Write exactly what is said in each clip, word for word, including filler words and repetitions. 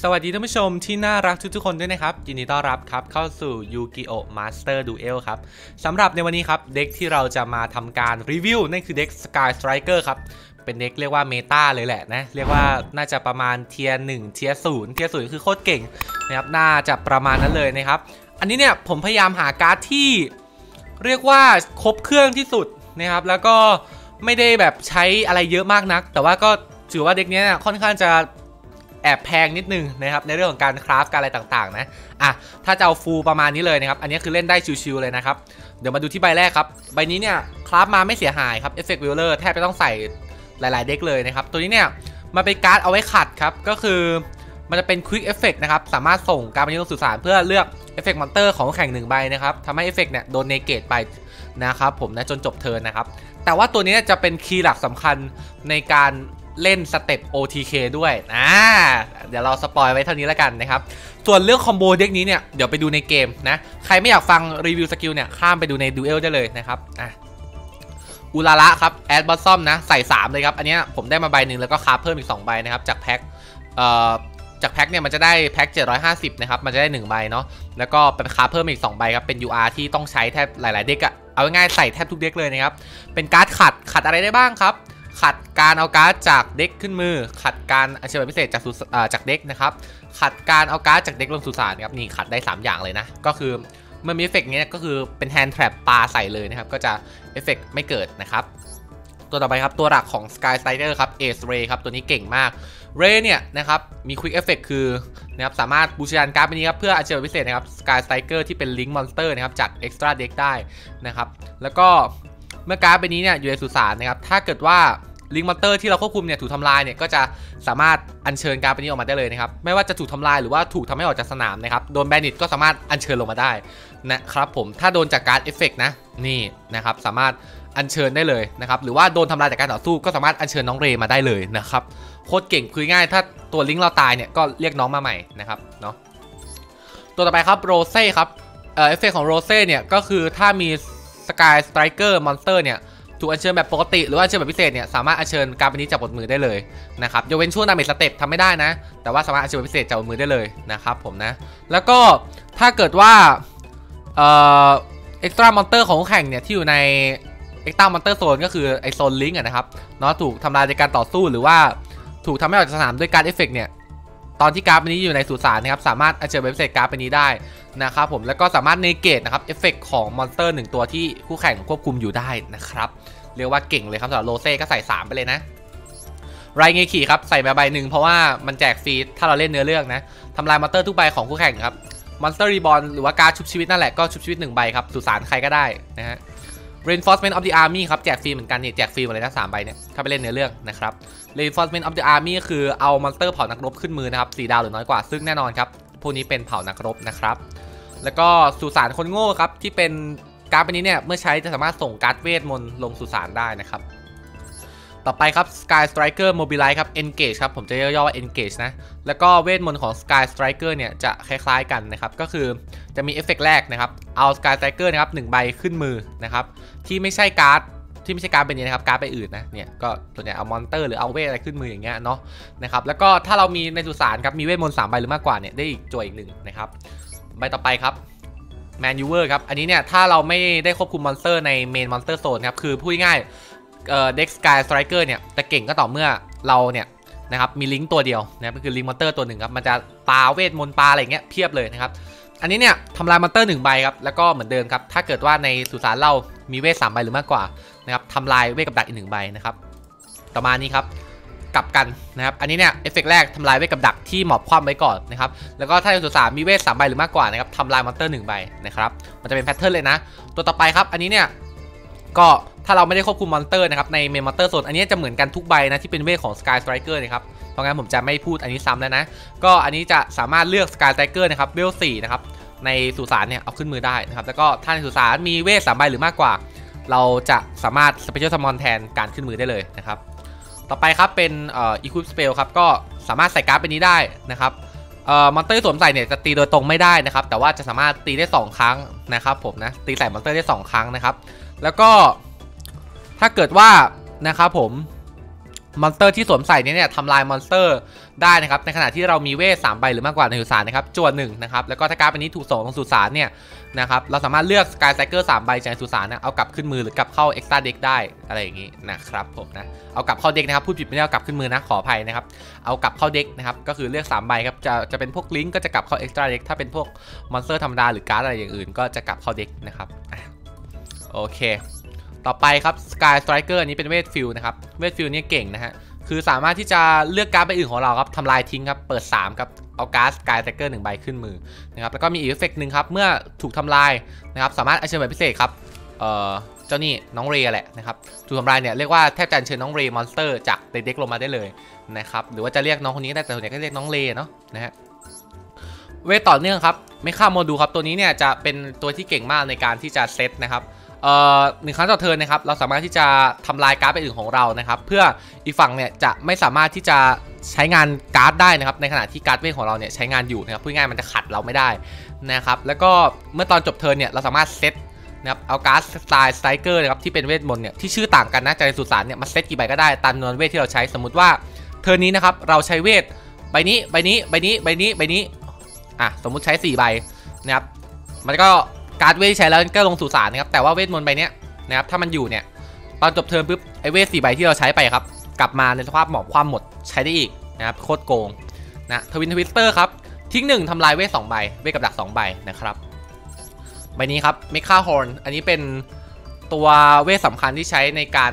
สวัสดีท่านผู้ชมที่น่ารักทุกๆคนด้วยนะครับยินดีต้อนรับครับเข้าสู่ยูกิโอมาสเตอร์ดูเอลครับสำหรับในวันนี้ครับเด็กที่เราจะมาทำการรีวิวนั่นคือเด็ก Sky Striker ครับเป็นเด็กเรียกว่าเมตาเลยแหละนะเรียกว่าน่าจะประมาณเทียร์หนึ่งเทียร์ศูนย์เทียร์ศูนย์คือโคตรเก่งนะครับน่าจะประมาณนั้นเลยนะครับอันนี้เนี่ยผมพยายามหาการ์ดที่เรียกว่าครบเครื่องที่สุดนะครับแล้วก็ไม่ได้แบบใช้อะไรเยอะมากนักแต่ว่าก็ถือว่าเด็กเนี้ยค่อนข้างจะแอบแพงนิดนึงนะครับในเรื่องของการคราฟการอะไรต่างๆนะอ่ะถ้าจะเอาฟูลประมาณนี้เลยนะครับอันนี้คือเล่นได้ชิวๆเลยนะครับเดี๋ยวมาดูที่ใบแรกครับใบนี้เนี่ยคราฟมาไม่เสียหายครับเอฟเฟกต์วิลเลอร์แทบไม่ต้องใส่หลายๆเด็กเลยนะครับตัวนี้เนี่ยมันเป็นการ์ดเอาไว้ขัดครับก็คือมันจะเป็นควิกเอฟเฟกต์นะครับสามารถส่งการ์ดไปยังสุสานเพื่อเลือกเอฟเฟกต์มอนเตอร์ของแข่งหนึ่งใบนะครับทำให้เอฟเฟกต์เนี่ยโดนเนเกตไปนะครับผมนะจนจบเทิร์นนะครับแต่ว่าตัวนี้จะเป็นคีย์หลักสำคัญในการเล่นสเต็ป โอ ที เค ด้วยอ่าเดี๋ยวเราสปอยไว้เท่านี้แล้วกันนะครับส่วนเรื่องคอมโบเด็กนี้เนี่ยเดี๋ยวไปดูในเกมนะใครไม่อยากฟังรีวิวสกิลเนี่ยข้ามไปดูในดูเอลได้เลยนะครับอ่ะอุลาละครับแอดบอสซอมนะใส่สามเลยครับอันนี้ผมได้มาใบหนึ่งแล้วก็คราฟเพิ่มอีกสองใบนะครับจากแพ็คเอ่อจากแพ็คเนี่ยมันจะได้แพ็คเจ็ดร้อยห้าสิบนะครับมันจะได้หนึ่งใบเนาะแล้วก็เป็นคราฟเพิ่มอีกสองใบครับเป็น ยู อาร์ ที่ต้องใช้แทบหลายๆเด็กอะเอาง่ายใส่แทบทุกเด็กเลยนะครับเป็นการ์ดขัดขัดอะไรได้บ้างครับขัดการเอาการ์ดจากเด็กขึ้นมือขัดการอาชีพพิเศษจากจากเด็กนะครับขัดการเอาการ์ดจากเด็กลงสุสานครับนี่ขัดได้สามอย่างเลยนะก็คือเมื่อมีเอฟเฟกต์นี้ก็คือเป็นแฮนด์แทร็ปปาใส่เลยนะครับก็จะเอฟเฟกต์ไม่เกิดนะครับตัวต่อไปครับตัวหลักของ Sky Striker ครับ Ace Ray ครับตัวนี้เก่งมาก Ray เนี่ยนะครับมีควิกเอฟเฟกต์คือนะครับสามารถบูชาการ์ดใบนี้ครับเพื่ออาชีพพิเศษนะครับ Sky Striker ที่เป็น Link Monster นะครับจาก Extra Deck ได้นะครับแล้วก็เมื่อการ์ดใบนี้เนี่ยอยู่ในสุสานนะครับถ้าเกิดว่าลิงก์มอนเตอร์ที่เราควบคุมเนี่ยถูกทำลายเนี่ยก็จะสามารถอัญเชิญการ์ดใบนี้ออกมาได้เลยนะครับไม่ว่าจะถูกทำลายหรือว่าถูกทำให้ออกจากสนามนะครับโดนแบนดิตก็สามารถอัญเชิญลงมาได้นะครับผมถ้าโดนจากการ์ดเอฟเฟกต์นะนี่นะครับสามารถอัญเชิญได้เลยนะครับหรือว่าโดนทำลายจากการต่อสู้ก็สามารถอัญเชิญน้องเรย์มาได้เลยนะครับโคตรเก่งคุยง่ายถ้าตัวลิงก์เราตายเนี่ยก็เรียกน้องมาใหม่นะครับเนาะตัวต่อไปครับโรเซ่ครับเอฟเฟกต์ของโรเซ่เนี่ยก็คือถ้ามีสกายสไตรเกอร์มอนสเตอร์เนี่ยถูกอัญเชิญแบบปกติหรือว่าอัญเชิญแบบพิเศษเนี่ยสามารถอัญเชิญการ์ดใบนี้จากบนมือได้เลยนะครับยกเว้นช่วงดาเมจสเต็ปทำไม่ได้นะแต่ว่าสามารถอัญเชิญแบบพิเศษจากบนมือได้เลยนะครับผมนะแล้วก็ถ้าเกิดว่าเอ่อเอ็กซ์ตร้ามอนเตอร์ของแข่งเนี่ยที่อยู่ในเอ็กซ์ตร้ามอนเตอร์โซนก็คือไอโซนลิงก์นะครับเนาะถูกทำลายจากการต่อสู้หรือว่าถูกทำให้ออกจากสนามด้วยการเอฟเฟกต์เนี่ยตอนที่การ์ดใบนี้อยู่ในสุสานนะครับสามารถอัญเชิญแบบพิเศษการ์ดใบนี้ได้นะครับผมแล้วก็สามารถเนเกตนะครับเอฟเฟกต์ของมอนสเตอร์หนึ่งตัวที่คู่แข่งควบคุมอยู่ได้นะครับเรียกว่าเก่งเลยครับสำหรับโรเซ่ก็ใส่สามไปเลยนะไรเงคีครับใส่มาใบหนึ่งเพราะว่ามันแจกฟรีถ้าเราเล่นเนื้อเรื่องนะทำลายมอนสเตอร์ทุกใบของคู่แข่งครับมอนสเตอร์รีบอร์นหรือว่าการ์ดชุบชีวิตนั่นแหละก็ชุบชีวิตหนึ่งใบครับสุสานใครก็ได้นะฮะ Reinforcement of the Army ครับแจกฟรีเหมือนกันนี่แจกฟรีหมดเลยนะสามใบเนี่ยถ้าไปเล่นเนื้อเรื่องนะครับ Reinforcement of the Army คือเอามอนสเตอร์เผานักรบขึ้นมือนะครับสี่ดาวหรือน้อยกว่าซึ่งแน่นอนครับพวกนี้เป็นเผานักรบนะครับแล้วก็สุสานคนโง่ครับที่เป็นการ์ดใบนี้เนี่ยเมื่อใช้จะสามารถส่งการ์ดเวทมนต์ลงสุสานได้นะครับต่อไปครับ Sky Striker Mobilize ครับ Engage ครับผมจะย่อๆว่า Engage นะแล้วก็เวทมนต์ของ Sky Striker เนี่ยจะคล้ายๆกันนะครับก็คือจะมีเอฟเฟกต์แรกนะครับเอา Sky Striker นะครับหนึ่งใบขึ้นมือนะครับที่ไม่ใช่การ์ดที่ไม่ใช่การ์ดใบนี้นะครับการ์ดใบอื่นนะเนี่ยก็ตัวเนี่ยเอามอนเตอร์หรือเอาเวทอะไรขึ้นมืออย่างเงี้ยเนาะนะครับแล้วก็ถ้าเรามีในสุสานครับมีเวทมนต์สามใบหรือมากกว่าเนี่ยได้อีกจั่วอีกหนึ่งนะครับใบต่อไปครับแมนยูเวอร์ครับอันนี้เนี่ยถ้าเราไม่ได้ควบคุมมอนสเตอร์ในเมนมอนสเตอร์โซนครับคือพูดง่ายเด็กสกายสไตรเกอร์เนี่ยจะเก่งก็ต่อเมื่อเราเนี่ยนะครับมีลิงก์ตัวเดียวนะก็คือลิงก์มอนสเตอร์ตัวหนึ่งครับมันจะปาเวทมนต์ปาอะไรเงี้ยเพียบเลยนะครับอันนี้เนี่ยทำลายมอนสเตอร์หนึ่งใบครับแล้วก็เหมือนเดิมครับถ้าเกิดว่าในสุสานเรามีเวทสามใบหรือมากกว่านะครับทำลายเวทกับดักอีกหนึ่งใบนะครับต่อมานี้ครับกลับกันนะครับอันนี้เนี่ยเอฟเฟกต์แรกทำลายเวทกับดักที่หมอบคว่ำไว้ก่อนนะครับแล้วก็ถ้าในสุสานมีเวทสามใบหรือมากกว่านะครับทำลายมอนสเตอร์หนึ่งใบนะครับมันจะเป็นแพทเทิร์นเลยนะตัวต่อไปครับอันนี้เนี่ยก็ถ้าเราไม่ได้ควบคุมมอนสเตอร์นะครับในเมนมอนสเตอร์โซนอันนี้จะเหมือนกันทุกใบนะที่เป็นเวทของ Sky Striker นะครับเพราะงั้นผมจะไม่พูดอันนี้ซ้ำแล้วนะก็อันนี้จะสามารถเลือก Sky Striker นะครับเวลสี่นะครับในสุสานเนี่ยเอาขึ้นมือได้นะครับแล้วก็ถ้าในสุสานมีเวทสามใบหรือมากกว่าเราจะสามารถ Special Summon แทนการขึ้นมือได้เลยนะครับต่อไปครับเป็นเอ่อ equip spell ครับก็สามารถใส่การ์ดไปนี้ได้นะครับเอ่อมอนสเตอร์สวมใส่เนี่ยจะตีโดยตรงไม่ได้นะครับแต่ว่าจะสามารถตีได้สองครั้งนะครับผมนะตีใส่มอนสเตอร์ได้สองครั้งนะครับแล้วก็ถ้าเกิดว่านะครับผม มอนสเตอร์ที่สวมใส่เนี่ยทำลายมอนสเตอร์ได้นะครับในขณะที่เรามีเวทสามใบหรือมากกว่าในสุสานนะครับจวนหนึ่งนะครับแล้วก็ถ้าการเป็นนี้ถูกส่งลงสุสานเนี่ยนะครับเราสามารถเลือกสกายไซเคิลสามใบจากสุสานเอากลับขึ้นมือหรือกลับเข้าเอ็กซ์ตร้าเด็กได้อะไรอย่างนี้นะครับผมนะเอากลับเข้าเด็กนะครับพูดผิดไม่ได้เอากลับขึ้นมือนะขออภัยนะครับเอากลับเข้าเด็กนะครับก็คือเลือกสามใบครับจะจะเป็นพวกลิงก์ก็จะกลับเข้าเอ็กซ์ตร้าเด็กถ้าเป็นพวกมอนสเตอร์ธรรมดาหรือการ์ดอะไรอย่างอื่นก็จะกลับเข้าเด็กนะครับโอเคต่อไปครับ Sky Striker อันนี้เป็นเวทฟิลนะครับเวทฟิลนี่เก่งนะฮะคือสามารถที่จะเลือกการ์ดใบอื่นของเราครับทำลายทิ้งครับเปิดสามครับเอาการ์ด Sky Striker หนึ่งใบขึ้นมือนะครับแล้วก็มีอีกเอฟเฟกต์หนึ่งครับเมื่อถูกทำลายนะครับสามารถอัญเชิญแบบพิเศษครับเอ่อเจ้านี่น้องเรย์แหละนะครับถูกทำลายเนี่ยเรียกว่าแทบจะอัญเชิญน้องเรย์มอนสเตอร์จากเด็กๆลงมาได้เลยนะครับหรือว่าจะเรียกน้องคนนี้ได้แต่ส่วนใหญ่ก็เรียกน้องเรย์เนาะนะฮะเวทต่อเนื่องครับเมคาโมดูลครับตัวนี้เนี่ยจะเป็นตัวที่เก่งมากในการที่จะเซตนะครับหนึ่งครั้งต่อเทิร์นนะครับเราสามารถที่จะทำลายการ์ดไปอื่นของเรานะครับเพื่ออีกฝั่งเนี่ยจะไม่สามารถที่จะใช้งานการ์ดได้นะครับในขณะที่การ์ดเวทของเราเนี่ยใช้งานอยู่นะครับพูดง่ายมันจะขัดเราไม่ได้นะครับแล้วก็เมื่อตอนจบเทิร์นเนี่ยเราสามารถเซตนะครับเอาการ์ดสไตล์สไตรเกอร์นะครับที่เป็นเวทมนต์เนี่ยที่ชื่อต่างกันนะจากในสุสานเนี่ยมาเซตกี่ใบก็ได้ตามจำนวนเวทที่เราใช้สมมุติว่าเทิร์นนี้นะครับเราใช้เวทใบนี้ใบนี้ใบนี้ใบนี้ใบนี้อ่ะสมมุติใช้สี่ใบนะครับมันก็การ์ดเวทใช้แล้วก็ลงสู่สารนะครับแต่ว่าเวทมนต์ใบนี้นะครับถ้ามันอยู่เนี่ยตอนจบเทิร์นปุ๊บไอเวทสี่ใบที่เราใช้ไปครับกลับมาในสภาพหมอบความหมดใช้ได้อีกนะครับโคตรโกงนะทวินทวิสเตอร์ครับทิ้งหนึ่งทำลายเวทสองใบเวทกับดักสองใบนะครับใบนี้ครับเมคาฮอร์นอันนี้เป็นตัวเวทสำคัญที่ใช้ในกา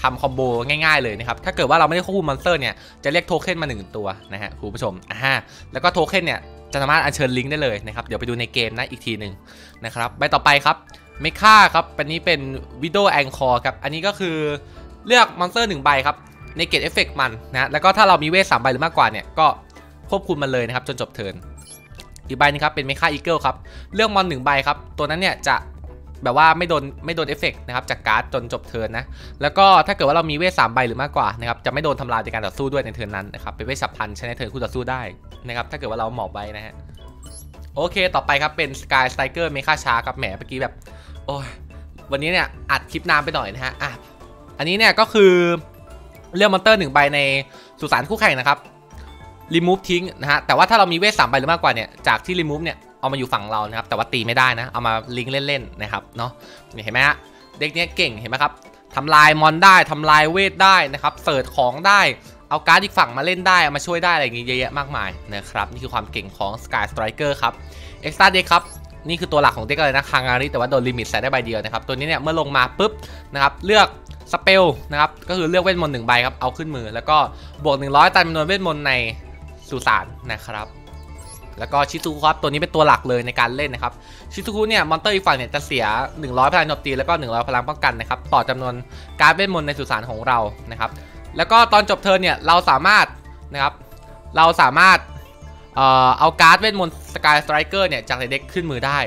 รทำคอมโบง่ายๆเลยนะครับถ้าเกิดว่าเราไม่ได้ควบคุมมอนสเตอร์เนี่ยจะเรียกโทเค็นมาหนึ่งตัวนะฮะคุณผู้ชมอ่าแล้วก็โทเค็นเนี่ยจะสามารถอัญเชิญลิงก์ได้เลยนะครับเดี๋ยวไปดูในเกมนะอีกทีหนึ่งนะครับใบต่อไปครับเมคาครับอันนี้เป็นวิดโดแองคอร์ครับอันนี้ก็คือเลือกมอนสเตอร์หนึ่งใบครับในเกตเอฟเฟกต์มันนะแล้วก็ถ้าเรามีเวทสามใบหรือมากกว่าเนี่ยก็ควบคุมมันเลยนะครับจนจบเทิร์นอีกใบนึงครับเป็นเมคาอีเกิลครับเลือกมอนหนึ่งใบครับตัวนั้นเนี่ยจะแบบว่าไม่โดนไม่โดนเอฟเฟกต์นะครับจากการ์ดจนจบเทิร์นนะแล้วก็ถ้าเกิดว่าเรามีเวทสามใบหรือมากกว่านะครับจะไม่โดนทำลายในการต่อสู้ด้วยในเทิร์นนั้นนะครับเป็นเวทฉับพลันใช้ในเทิร์นคู่ต่อสู้ได้นะครับถ้าเกิดว่าเราหมอบไว้นะฮะโอเคต่อไปครับเป็น Sky Striker เมคาชาร์ครับแหมเมื่อกี้แบบโอ้ยวันนี้เนี่ยอัดคลิปนานไปหน่อยนะฮะอ่ะอันนี้เนี่ยก็คือเลือกมอนเตอร์หนึ่งใบในสุสานคู่แข่งนะครับรีมูฟทิ้งนะฮะแต่ว่าถ้าเรามีเวทสามใบหรือมากกว่าเนี่ยจากที่รีมูฟเนี่ยเอามาอยู่ฝั่งเรานะครับแต่ว่าตีไม่ได้นะเอามาลิงก์เล่นๆนะครับเนาะเห็นไหมฮะเด็กเนี้ยเก่งเห็นไหมครับทำลายมอนได้ทำลายเวทได้นะครับเสิร์ชของได้เอาการ์ดอีกฝั่งมาเล่นได้มาช่วยได้อะไรอย่างงี้เยอะแยะมากมายนะครับนี่คือความเก่งของ Sky Striker ครับ Extra Deck ครับนี่คือตัวหลักของเด็กเลยนะคางาริแต่ว่าโดนลิมิตใส่ได้ใบเดียวนะครับตัวนี้เนี่ยเมื่อลงมาปุ๊บนะครับเลือกสเปลนะครับก็คือเลือกเวทมนต์หนึ่งใบครับเอาขึ้นมือแล้วก็บวกหนึ่งร้อยตามจำนวนเวทมนต์ในสุสานนะครับแล้วก็ชิซูคุครับตัวนี้เป็นตัวหลักเลยในการเล่นนะครับชิซูคุเนี่ยมอนเตอร์อีกฝั่งเนี่ยจะเสียหนึ่งร้อยพลังโจมตีแล้วก็หนึ่งร้อยพลังป้องกันนะครับต่อจำนวนการเวทมนต์ในสุสานของเรานะครับแล้วก็ตอนจบเทิร์นเนี่ยเราสามารถนะครับเราสามารถเอ่อเอาการ์ดเวทมนต์สกายสไตรเกอร์เนี่ยจากในเด็กขึ้นมือได้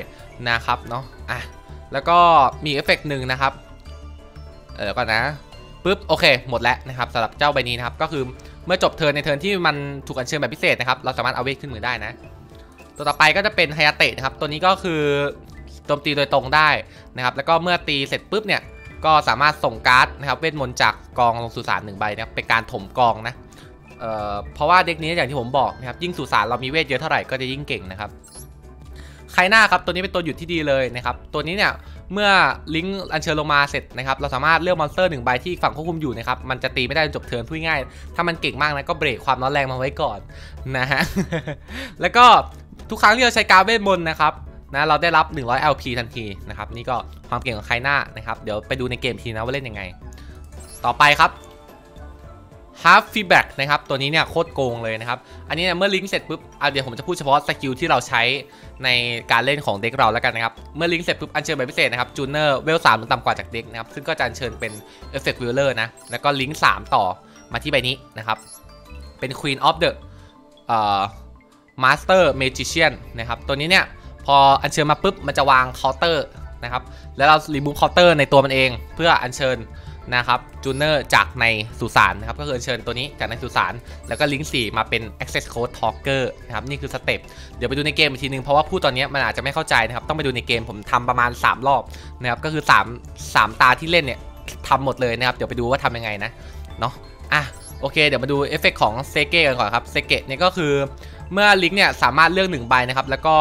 นะครับเนาะอ่ะแล้วก็มีเอฟเฟกต์หนึ่งนะครับเออก่อนนะปุ๊บโอเคหมดแล้วนะครับสำหรับเจ้าใบนี้นะครับก็คือเมื่อจบเทิร์นในเทิร์นที่มันถูกอัญเชิญแบบพิเศษนะครับเราสามารถเอาเวทขึ้นมือได้นะตัวต่อไปก็จะเป็นไฮยาเตะนะครับตัวนี้ก็คือโจมตีโดยตรงได้นะครับแล้วก็เมื่อตีเสร็จปุ๊บเนี่ยก็สามารถส่งการ์ดนะครับเวทมนต์จากกองลงสู่สารหนึ่งใบนะครับเป็นการถมกองนะ เอ่อ เพราะว่าเด็กนี้อย่างที่ผมบอกนะครับยิ่งสู่สารเรามีเวทเยอะเท่าไหร่ก็จะยิ่งเก่งนะครับไคน่าครับตัวนี้เป็นตัวหยุดที่ดีเลยนะครับตัวนี้เนี่ยเมื่อลิงก์อัญเชิญลงมาเสร็จนะครับเราสามารถเลือกมอนสเตอร์หนึ่งใบที่ฝั่งควบคุมอยู่นะครับมันจะตีไม่ได้จนจบเทิร์นพูดง่ายถ้ามันเก่งมากนะก็เบรกความร้อนแรงมาไว้ก่อนนะฮะ แล้วก็ทุกครั้งที่เราใช้การเวทมนต์นะครับนะเราได้รับหนึ่งร้อย แอล พี ทันทีนะครับนี่ก็ความเก่งของไคน่านะครับเดี๋ยวไปดูในเกมทีนะว่าเล่นยังไงต่อไปครับ Half Feedback นะครับตัวนี้เนี่ยโคตรโกงเลยนะครับอันนี้เนี่ยเมื่อลิงก์เสร็จปุ๊บเดี๋ยวผมจะพูดเฉพาะสกิลที่เราใช้ในการเล่นของเด็กเราแล้วกันนะครับเมื่อลิงก์เสร็จปุ๊บอัญเชิญใบพิเศษนะครับจูเนอร์เวลสามหรือต่ำกว่าจากเด็กนะครับซึ่งก็จะอัญเชิญเป็น Effect Wheeler นะแล้วก็ลิงก์สามต่อมาที่ใบนี้นะครับเป็น Queen of the Master Magician นะครับตัวนี้เนี่ยพออัญเชิญมาปุ๊บมันจะวางเคาน์เตอร์นะครับแล้วเรารีมูฟเคาน์เตอร์ในตัวมันเองเพื่ออัญเชิญนะครับจูเนอร์จากในสุสานนะครับก็คืออัญเชิญตัวนี้จากในสุสานแล้วก็ลิงก์สี่มาเป็น access code talker นะครับนี่คือสเต็ปเดี๋ยวไปดูในเกมอีกทีนึงเพราะว่าพูดตอนนี้มันอาจจะไม่เข้าใจนะครับต้องไปดูในเกมผมทำประมาณสามรอบนะครับก็คือสาม สามตาที่เล่นเนี่ยทำหมดเลยนะครับเดี๋ยวไปดูว่าทำยังไงนะเนาะ อ่ะโอเคเดี๋ยวมาดูเอฟเฟกต์ของเซเกะกันก่อนครับเซเกะเนี่ยก็คือเมื่อลิงเนี่ยสามารถเลือกหนึ่งใบนะครับแล้วก็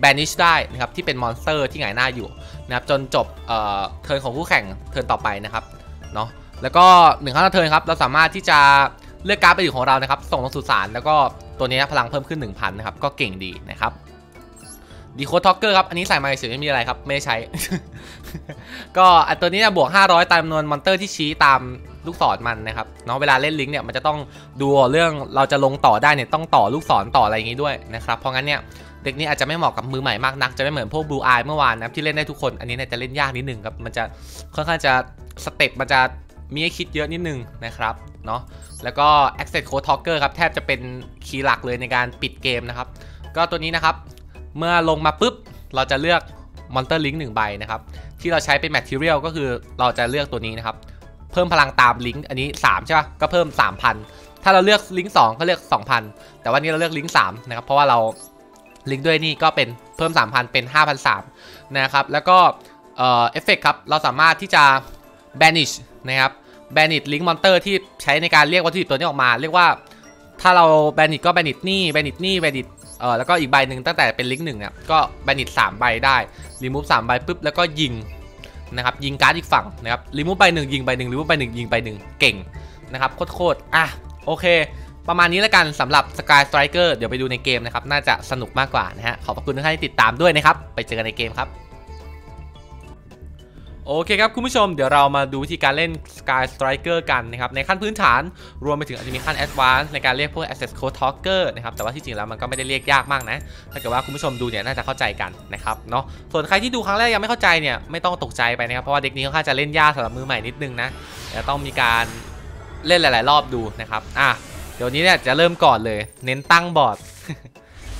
แบนิชได้นะครับที่เป็นมอนสเตอร์ที่หงายหน้าอยู่นะครับจนจบเอ่อเทิร์นของคู่แข่งเทิร์นต่อไปนะครับเนาะแล้วก็หนึ่งครั้งต่อเทิร์นครับเราสามารถที่จะเลือกการ์ดไปอยู่ของเรานะครับส่งลงสู่สารแล้วก็ตัวนี้พลังเพิ่มขึ้น หนึ่งพัน นะครับก็เก่งดีนะครับดีโคท็อกเกอร์ครับอันนี้ใส่มาเฉยไม่มีอะไรครับไม่ใช้ ก็ตัวนี้บวกห้าร้อยตามจำนวนมอนเตอร์ที่ชี้ตามลูกศรมันนะครับเนาะเวลาเล่นลิงก์เนี่ยมันจะต้องดูเรื่องเราจะลงต่อได้เนี่ยต้องต่อลูกศรต่ออะไรอย่างงี้ด้วยนะครับเพราะงั้นเนี่ยเด็กนี้อาจจะไม่เหมาะกับมือใหม่มากนักจะไม่เหมือนพวกบลูอายเมื่อวานนะที่เล่นได้ทุกคนอันนี้เนี่ยจะเล่นยากนิดนึงครับมันจะค่อนข้างจะสเต็ปมันจะมีให้คิดเยอะนิดนึงนะครับเนาะแล้วก็ Access Code Talker ครับแทบจะเป็นคีย์หลักเลยในการปิดเกมนะครับก็ตัวนี้นะครับเมื่อลงมาปุ๊บเราจะเลือก Monster Link หนึ่งใบนะครับที่เราใช้เป็น Material ก็คือเราจะเลือกตัวนี้นะครับเพิ่มพลังตามลิงก์อันนี้สามใช่ป่ะก็เพิ่ม สามพัน ถ้าเราเลือกลิงก์สองก็เลือก สองพัน แต่วันนี้เราเลือกลิงก์สามนะครับเพราะว่าเราลิงก์ด้วยนี่ก็เป็นเพิ่ม สามพัน เป็น ห้าพันสามร้อย นะครับแล้วก็เอ่อ Effect ครับเราสามารถที่จะ Banish นะครับแบนิชลิงก์มอนเตอร์ที่ใช้ในการเรียกวัตถุดิบตัวนี้ออกมาเรียกว่าถ้าเราแบนิชก็แบนิชนี่แบนิชนี่แบนิชเอ่อแล้วก็อีกใบหนึ่งตั้งแต่เป็นลิงก์หนึ่งเนี่ยก็แบนิชสามใบได้รีมูฟสามใบปุ๊บแล้วก็ยิงนะครับยิงการ์ดอีกฝั่งนะครับรีมูฟใบหนึ่งยิงใบหนึ่งรีมูฟใบหนึ่งยิงใบหนึ่งเก่งนะครับโคตรๆอ่ะโอเคประมาณนี้แล้วกันสำหรับ Sky Striker เดี๋ยวไปดูในเกมนะครับน่าจะสนุกมากกว่านะฮะขอบคุณทุกท่านที่ติดตามด้วยนะครับไปเจอกันในเกมครับโอเคครับคุณผู้ชมเดี๋ยวเรามาดูวิธีการเล่น Sky Striker กันนะครับในขั้นพื้นฐานรวมไปถึงอาจจะมีขั้น Advanced ในการเรียกพวก Access Code Talker นะครับแต่ว่าที่จริงแล้วมันก็ไม่ได้เรียกยากมากนะถ้าเกิดว่าคุณผู้ชมดูเนี่ยน่าจะเข้าใจกันนะครับเนาะส่วนใครที่ดูครั้งแรกยังไม่เข้าใจเนี่ยไม่ต้องตกใจไปนะครับเพราะว่าเด็กนี้ค่อนข้างจะเล่นยากสำหรับมือใหม่นิดนึงนะจะต้องมีการเล่นหลายๆรอบดูนะครับอ่ะเดี๋ยวนี้เนี่ยจะเริ่มก่อนเลยเน้นตั้งบอร์ด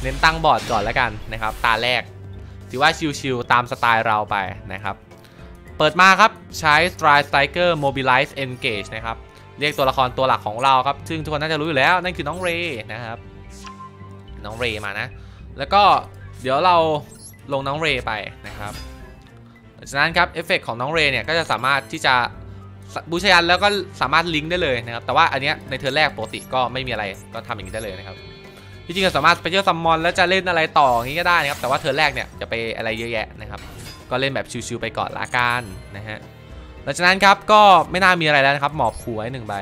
เน้นตั้งบอร์ดก่อนแล้วกันนะครับตาแรกถือว่าชิลๆตามสไตล์เราไปนะครับเปิดมาครับใช้ Sky Striker Mobilize Engage นะครับเรียกตัวละครตัวหลักของเราครับซึ่งทุกคนน่าจะรู้อยู่แล้วนั่นคือน้องเรย์นะครับน้องเรย์มานะแล้วก็เดี๋ยวเราลงน้องเรย์ไปนะครับจากนั้นครับเอฟเฟกต์ของน้องเรย์เนี่ยก็จะสามารถที่จะบูชายันแล้วก็สามารถลิงก์ได้เลยนะครับแต่ว่าอันเนี้ยในเทอร์นแรกปกติก็ไม่มีอะไรก็ทำอย่างนี้ได้เลยนะครับที่จริงเราสามารถไปเที่ยวซัมมอนแล้วจะเล่นอะไรต่ออย่างนี้ก็ได้นะครับแต่ว่าเทอร์นแรกเนี่ยจะไปอะไรเยอะแยะนะครับก็เล่นแบบชิวๆไปก่อนละกันนะฮะหลังจากนั้นครับก็ไม่น่ามีอะไรแล้วนะครับหมอบขู่ไว้หนึ่งใบ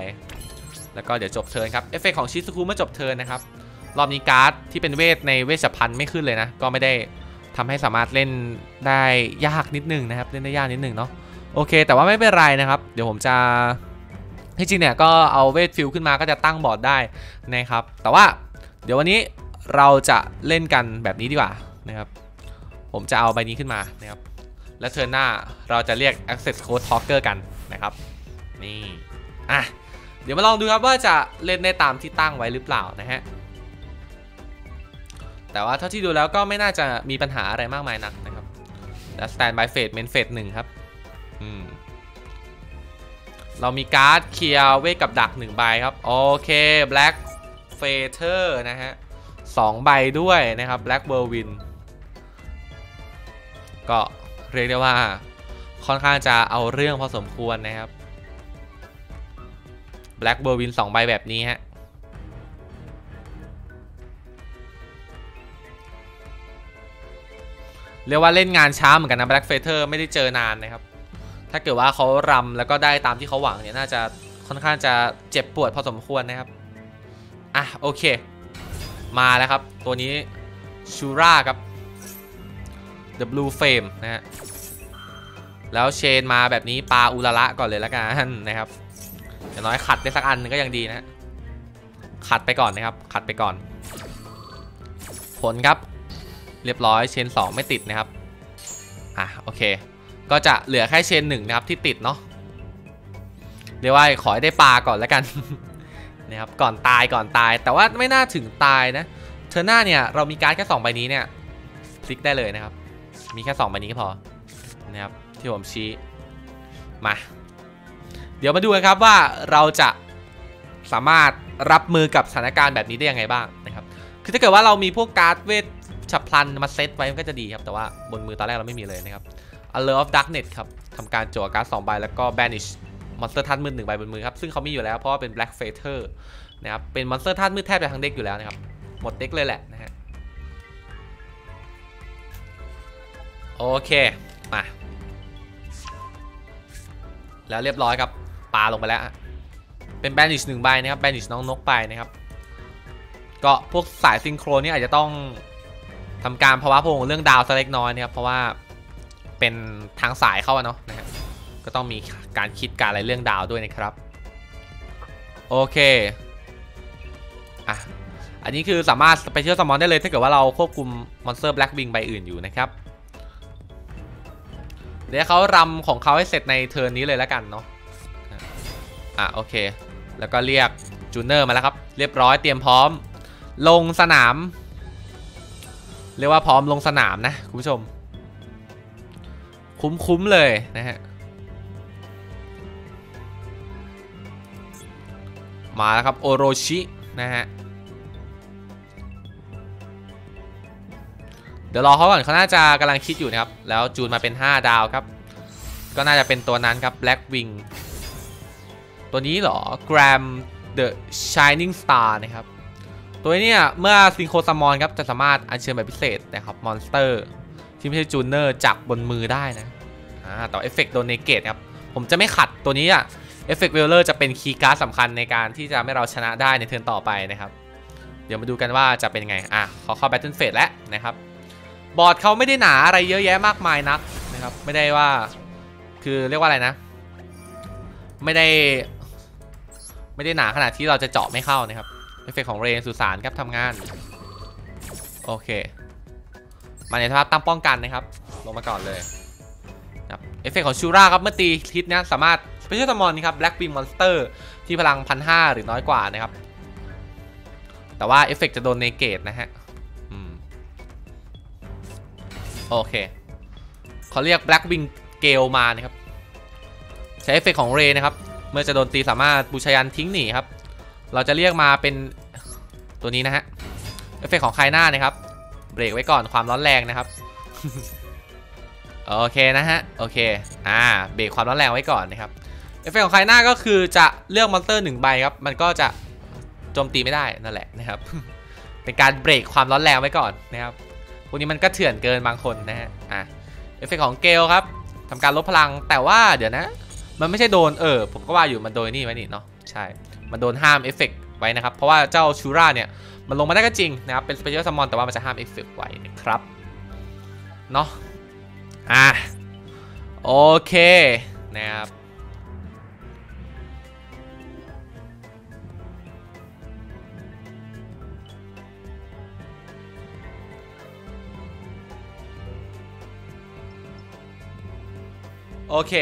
แล้วก็เดี๋ยวจบเทิร์นครับเอฟเฟกต์ของชิซุคุเมื่อจบเทิร์นนะครับรอบนี้การ์ดที่เป็นเวทในเวชภัณฑ์ไม่ขึ้นเลยนะก็ไม่ได้ทำให้สามารถเล่นได้ยากนิดนึงนะครับเล่นได้ยากนิดนึงเนาะโอเคแต่ว่าไม่เป็นไรนะครับเดี๋ยวผมจะที่จริงเนี่ยก็เอาเวทฟิลขึ้นมาก็จะตั้งบอร์ดได้นะครับแต่ว่าเดี๋ยววันนี้เราจะเล่นกันแบบนี้ดีกว่านะครับผมจะเอาใบนี้ขึ้นมานะครับและเทิร์นหน้าเราจะเรียก Access Code Talker กันนะครับนี่อ่ะเดี๋ยวมาลองดูครับว่าจะเล่นได้ตามที่ตั้งไว้หรือเปล่านะฮะแต่ว่าเท่าที่ดูแล้วก็ไม่น่าจะมีปัญหาอะไรมากมายนักนะครับและ Standby Phase Main Phase หนึ่งครับอืมเรามีการ์ดเคลียร์เวทกับดักหนึ่งใบครับโอเค Black Feather นะฮะสองใบด้วยนะครับ Black Whirlwind ก็เรียกได้ว่าค่อนข้างจะเอาเรื่องพอสมควรนะครับ Black Whirlwind สองใบแบบนี้ฮะเรียกว่าเล่นงานช้าเหมือนกันนะ Black Feather ไม่ได้เจอนานนะครับถ้าเกิดว่าเขารำแล้วก็ได้ตามที่เขาหวังเนี่ยน่าจะค่อนข้างจะเจ็บปวดพอสมควรนะครับอ่ะโอเคมาแล้วครับตัวนี้ชูราครับThe Blue Flame นะฮะแล้วเชนมาแบบนี้ปลาอุระละก่อนเลยละกันนะครับอย่างน้อยขัดได้สักอันนึงก็ยังดีนะขัดไปก่อนนะครับขัดไปก่อนผลครับเรียบร้อยเชนสองไม่ติดนะครับอ่ะโอเคก็จะเหลือแค่เชนหนึ่งนะครับที่ติดเนาะเรียกว่าขอให้ได้ปลาก่อนละกัน นะครับก่อนตายก่อนตายแต่ว่าไม่น่าถึงตายนะเทอร์น่าเนี่ยเรามีการ์ดแค่สองใบนี้เนี่ยพลิกได้เลยนะครับมีแค่สองใบนี้ก็พอนะครับที่ผมชี้มาเดี๋ยวมาดูกันครับว่าเราจะสามารถรับมือกับสถานการณ์แบบนี้ได้ยังไงบ้างนะครับคือถ้าเกิดว่าเรามีพวกการ์ดเวทฉับพลันมาเซตไว้มันก็จะดีครับแต่ว่าบนมือตอนแรกเราไม่มีเลยนะครับ Allure of Darkness ครับทำการจั่วการ์ดสองใบแล้วก็ Banish มอนสเตอร์ธาตุมืดหนึ่งใบบนมือครับซึ่งเขามีอยู่แล้วเพราะว่าเป็น Black Feather นะครับเป็นมอนสเตอร์ธาตุมืดแทบจะทั้งเด็กอยู่แล้วนะครับหมดเด็กเลยแหละนะฮะโอเคมาแล้วเรียบร้อยครับปลาลงไปแล้วเป็นแบนดิชหนึ่งใบนะครับแบนดิชน้องนกไปนะครับก็พวกสายซิงโครนี่อาจจะต้องทำการภาวะพงเรื่องดาวสักเล็กน้อยนะครับเพราะว่าเป็นทางสายเข้าเนาะนะฮะก็ต้องมีการคิดการอะไรเรื่องดาวด้วยนะครับโอเคอ่ะอันนี้คือสามารถไปเชื่อสมอนได้เลยถ้าเกิดว่าเราควบคุมมอนสเตอร์แบล็กวิงใบอื่นอยู่นะครับเดี๋ยวเขารำของเขาให้เสร็จในเทิร์นนี้เลยแล้วกันเนาะอ่ะโอเคแล้วก็เรียกจูเนอร์มาแล้วครับเรียบร้อยเตรียมพร้อมลงสนามเรียกว่าพร้อมลงสนามนะคุณผู้ชมคุ้มๆเลยนะฮะมาแล้วครับโอโรชินะฮะเดี๋ยวรอเขาก่อนเขาน่าจะกำลังคิดอยู่นะครับแล้วจูนมาเป็นห้าดาวครับก็น่าจะเป็นตัวนั้นครับ Black Wing ตัวนี้เหรอ Gram The Shining Star นะครับตัวนี้เนี่ยเมื่อซิงโครซัมมอนครับจะสามารถอัญเชิญแบบพิเศษนะครับมอนสเตอร์ที่ไม่ใช่จูเนอร์จากบนมือได้นะแต่เอฟเฟกต์โดนเนเกตครับผมจะไม่ขัดตัวนี้อะเอฟเฟกต์เวลเลอร์จะเป็นคีย์การ์ดสำคัญในการที่จะให้เราชนะได้ในเทิร์นต่อไปนะครับเดี๋ยวมาดูกันว่าจะเป็นไงอ่ะเขาเข้าแบทเทิลเฟสแล้วนะครับบอร์ดเขาไม่ได้หนาอะไรเยอะแยะมากมายนักนะครับไม่ได้ว่าคือเรียกว่าอะไรนะไม่ได้ไม่ได้หนาขนาดที่เราจะเจาะไม่เข้านะครับเอฟเฟกต์ของเรนสุสานครับทำงานโอเคมาในสภาพตั้งป้องกันนะครับลงมาก่อนเลยครับเอฟเฟกต์ของชูราครับเมื่อตีทิศนะสามารถสเปเชียลซัมมอนครับแบล็กบีมมอนสเตอร์ที่พลัง หนึ่งพันห้าร้อย หรือน้อยกว่านะครับแต่ว่าเอฟเฟกต์จะโดนเนเกตนะฮะโอเคเขาเรียกแบล็กวิงเกลมานะครับใช้เอฟเฟกต์ของเรนะครับเมื่อจะโดนตีสามารถบูชายันทิ้งหนีครับเราจะเรียกมาเป็นตัวนี้นะฮะเอฟเฟกต์ของไคน่านะครับเบรกไว้ก่อนความร้อนแรงนะครับโอเคนะฮะโอเคอ่าเบรกความร้อนแรงไว้ก่อนนะครับเอฟเฟกต์ของไคน่าก็คือจะเลือกมอนสเตอร์หนึ่งใบครับมันก็จะโจมตีไม่ได้นั่นแหละนะครับเป็นการเบรกความร้อนแรงไว้ก่อนนะครับพวกนี้มันก็เถื่อนเกินบางคนนะฮะอ่ะเอฟเฟกต์ของเกลครับทำการลบพลังแต่ว่าเดี๋ยวนะมันไม่ใช่โดนเออผมก็ว่าอยู่มันโดนนี่ไว้นี่เนาะใช่มันโดนห้ามเอฟเฟกต์ไว้นะครับเพราะว่าเจ้าชูราเนี่ยมันลงมาได้ก็จริงนะครับเป็นสเปเชียลซัมมอนแต่ว่ามันจะห้ามเอฟเฟกต์ไว้นะครับเนาะอ่ะโอเคนะครับโอเค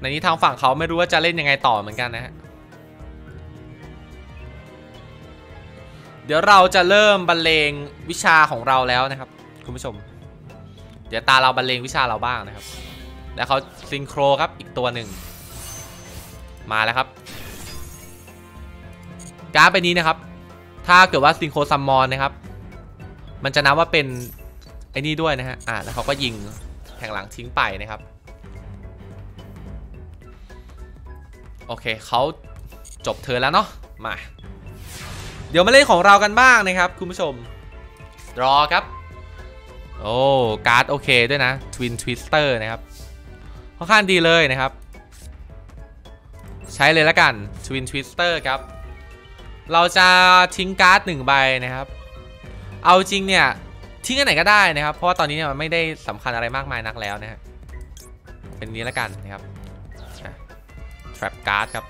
ในนี้ทางฝั่งเขาไม่รู้ว่าจะเล่นยังไงต่อเหมือนกันนะฮะเดี๋ยวเราจะเริ่มบรรเลงวิชาของเราแล้วนะครับคุณผู้ชมเดี๋ยวตาเราบรรเลงวิชาเราบ้างนะครับแล้วเขาซิงโครครับอีกตัวหนึ่งมาแล้วครับการ์ดใบนี้นะครับถ้าเกิดว่าซิงโครซัมมอนนะครับมันจะนับว่าเป็นไอ้นี่ด้วยนะฮะอ่ะแล้วเขาก็ยิงแทงหลังทิ้งไปนะครับโอเคเขาจบเธอแล้วเนาะมาเดี๋ยวมาเล่นของเรากันบ้างนะครับคุณผู้ชมรอครับโอ้การ์ดโอเคด้วยนะทวินทวิสเตอร์นะครับค่อนข้างดีเลยนะครับใช้เลยละกันทวินทวิสเตอร์ครับเราจะทิ้งการ์ดหนึ่งใบนะครับเอาจริงเนี่ยทิ้งอันไหนก็ได้นะครับเพราะว่าตอนนี้เนี่ยมันไม่ได้สำคัญอะไรมากมายนักแล้วนะฮะเป็นนี้ละกันนะครับแทร็ปการ์ดครับ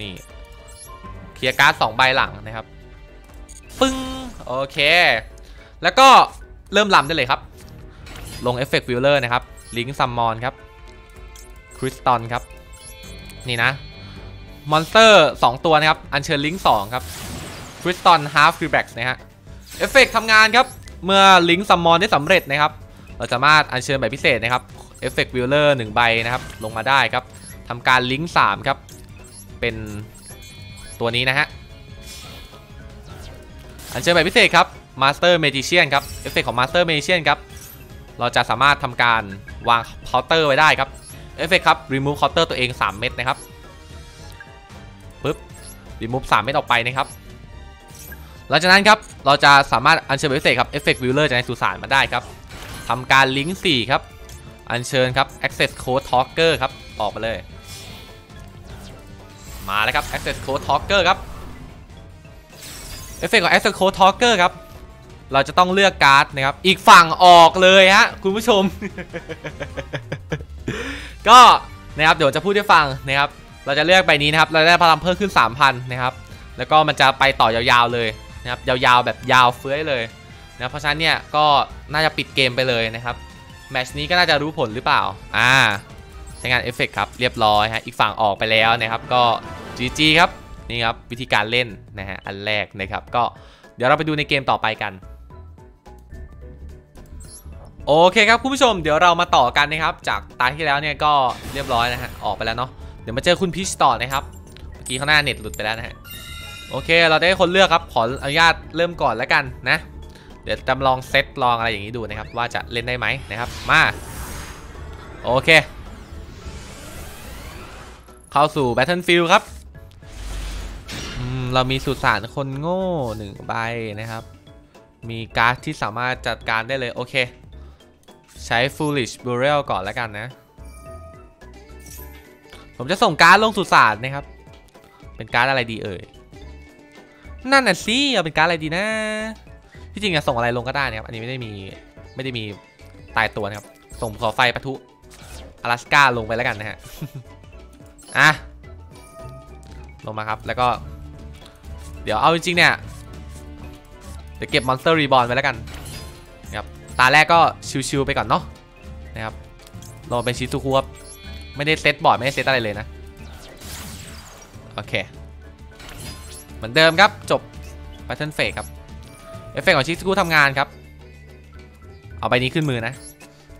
นี่เคลียร์การ์ดสองใบหลังนะครับปึ้งโอเคแล้วก็เริ่มลำได้เลยครับลงเอฟเฟกต์วิลเลอร์นะครับลิงก์ซัมมอนครับคริสตัลครับนี่นะมอนสเตอร์สองตัวนะครับอัญเชิญลิงก์สองครับคริสตัลฮาล์ฟรีแบ็กนะฮะเอฟเฟกต์ทำงานครับเมื่อลิงก์ซัมมอนได้สำเร็จนะครับเราสามารถอัญเชิญแบบพิเศษนะครับเอฟเฟกต์วิลเลอร์หนึ่งใบนะครับลงมาได้ครับทำการลิงก์สามครับเป็นตัวนี้นะฮะอันเชิญแบบพิเศษครับมาสเตอร์เมจิเชียนครับเอฟเฟกต์ของมาสเตอร์เมจิเชียนครับเราจะสามารถทำการวางเคาน์เตอร์ไว้ได้ครับ เอฟเฟกต์ครับ remove counter ตัวเองสามเม็ดนะครับปึ๊บ remove สามเม็ดออกไปนะครับหลังจากนั้นครับเราจะสามารถอัญเชิญเอฟเฟกต์ครับเอฟเฟกต์วิลเลอร์จากในสุสานมาได้ครับทำการลิงก์สี่ครับอัญเชิญครับ access code talker ครับออกมาเลยมาแล้วครับ access code talker ครับเอฟเฟกต์ของ access code talker ครับเราจะต้องเลือกการ์ดนะครับอีกฝั่งออกเลยฮะคุณผู้ชม ก็นะครับเดี๋ยวจะพูดให้ฟังนะครับเราจะเลือกใบนี้นะครับเราได้พลังเพิ่มขึ้น สามพัน นะครับแล้วก็มันจะไปต่อยาวๆเลยนะครับยาวๆแบบยาวเฟื้อยเลยนะเพราะฉะนั้นเนี่ยก็น่าจะปิดเกมไปเลยนะครับแมตช์นี้ก็น่าจะรู้ผลหรือเปล่าอ่าใช้งานเอฟเฟกต์ครับเรียบร้อยฮะอีกฝั่งออกไปแล้วนะครับก็ จี จี ครับนี่ครับวิธีการเล่นนะฮะอันแรกนะครับก็เดี๋ยวเราไปดูในเกมต่อไปกันโอเคครับคุณผู้ชมเดี๋ยวเรามาต่อกันนะครับจากตาที่แล้วเนี่ยก็เรียบร้อยนะฮะออกไปแล้วเนาะเดี๋ยวมาเจอคุณพีชต่อนะครับเมื่อกี้ข้างหน้าเน็ตหลุดไปแล้วนะฮะโอเคเราได้คนเลือกครับขออนุญาตเริ่มก่อนแล้วกันนะเดี๋ยวจำลองเซตลองอะไรอย่างนี้ดูนะครับว่าจะเล่นได้ไหมนะครับมาโอเคเข้าสู่ Battlefield ครับเรามีสุสานคนโง่หนึ่งใบนะครับมีการ์ดที่สามารถจัดการได้เลยโอเคใช้ Foolish Burial ก่อนแล้วกันนะผมจะส่งการ์ดลงสุสานนะครับเป็นการ์ดอะไรดีเอ่ยนั่นน่ะสิเอาเป็นการ์ดอะไรดีนะที่จริงอะส่งอะไรลงก็ได้นะครับอันนี้ไม่ได้มีไม่ได้มีตายตัวนะครับส่งขอไฟปะทุอลาสก้าลงไปแล้วกันนะฮะอ่ะลงมาครับแล้วก็เดี๋ยวเอาจริงๆเนี่ยเดี๋ยวเก็บ Monster Reborn ไว้แล้วกันนะครับตาแรกก็ชิวๆไปก่อนเนาะนะครับลงเป็นชิซูคุครับไม่ได้เซตบอร์ดไม่ได้เซตอะไรเลยนะโอเคเหมือนเดิมครับจบ Pattern Fake ครับเอฟเฟกต์ของชิซูคุทำงานครับเอาใบนี้ขึ้นมือนะ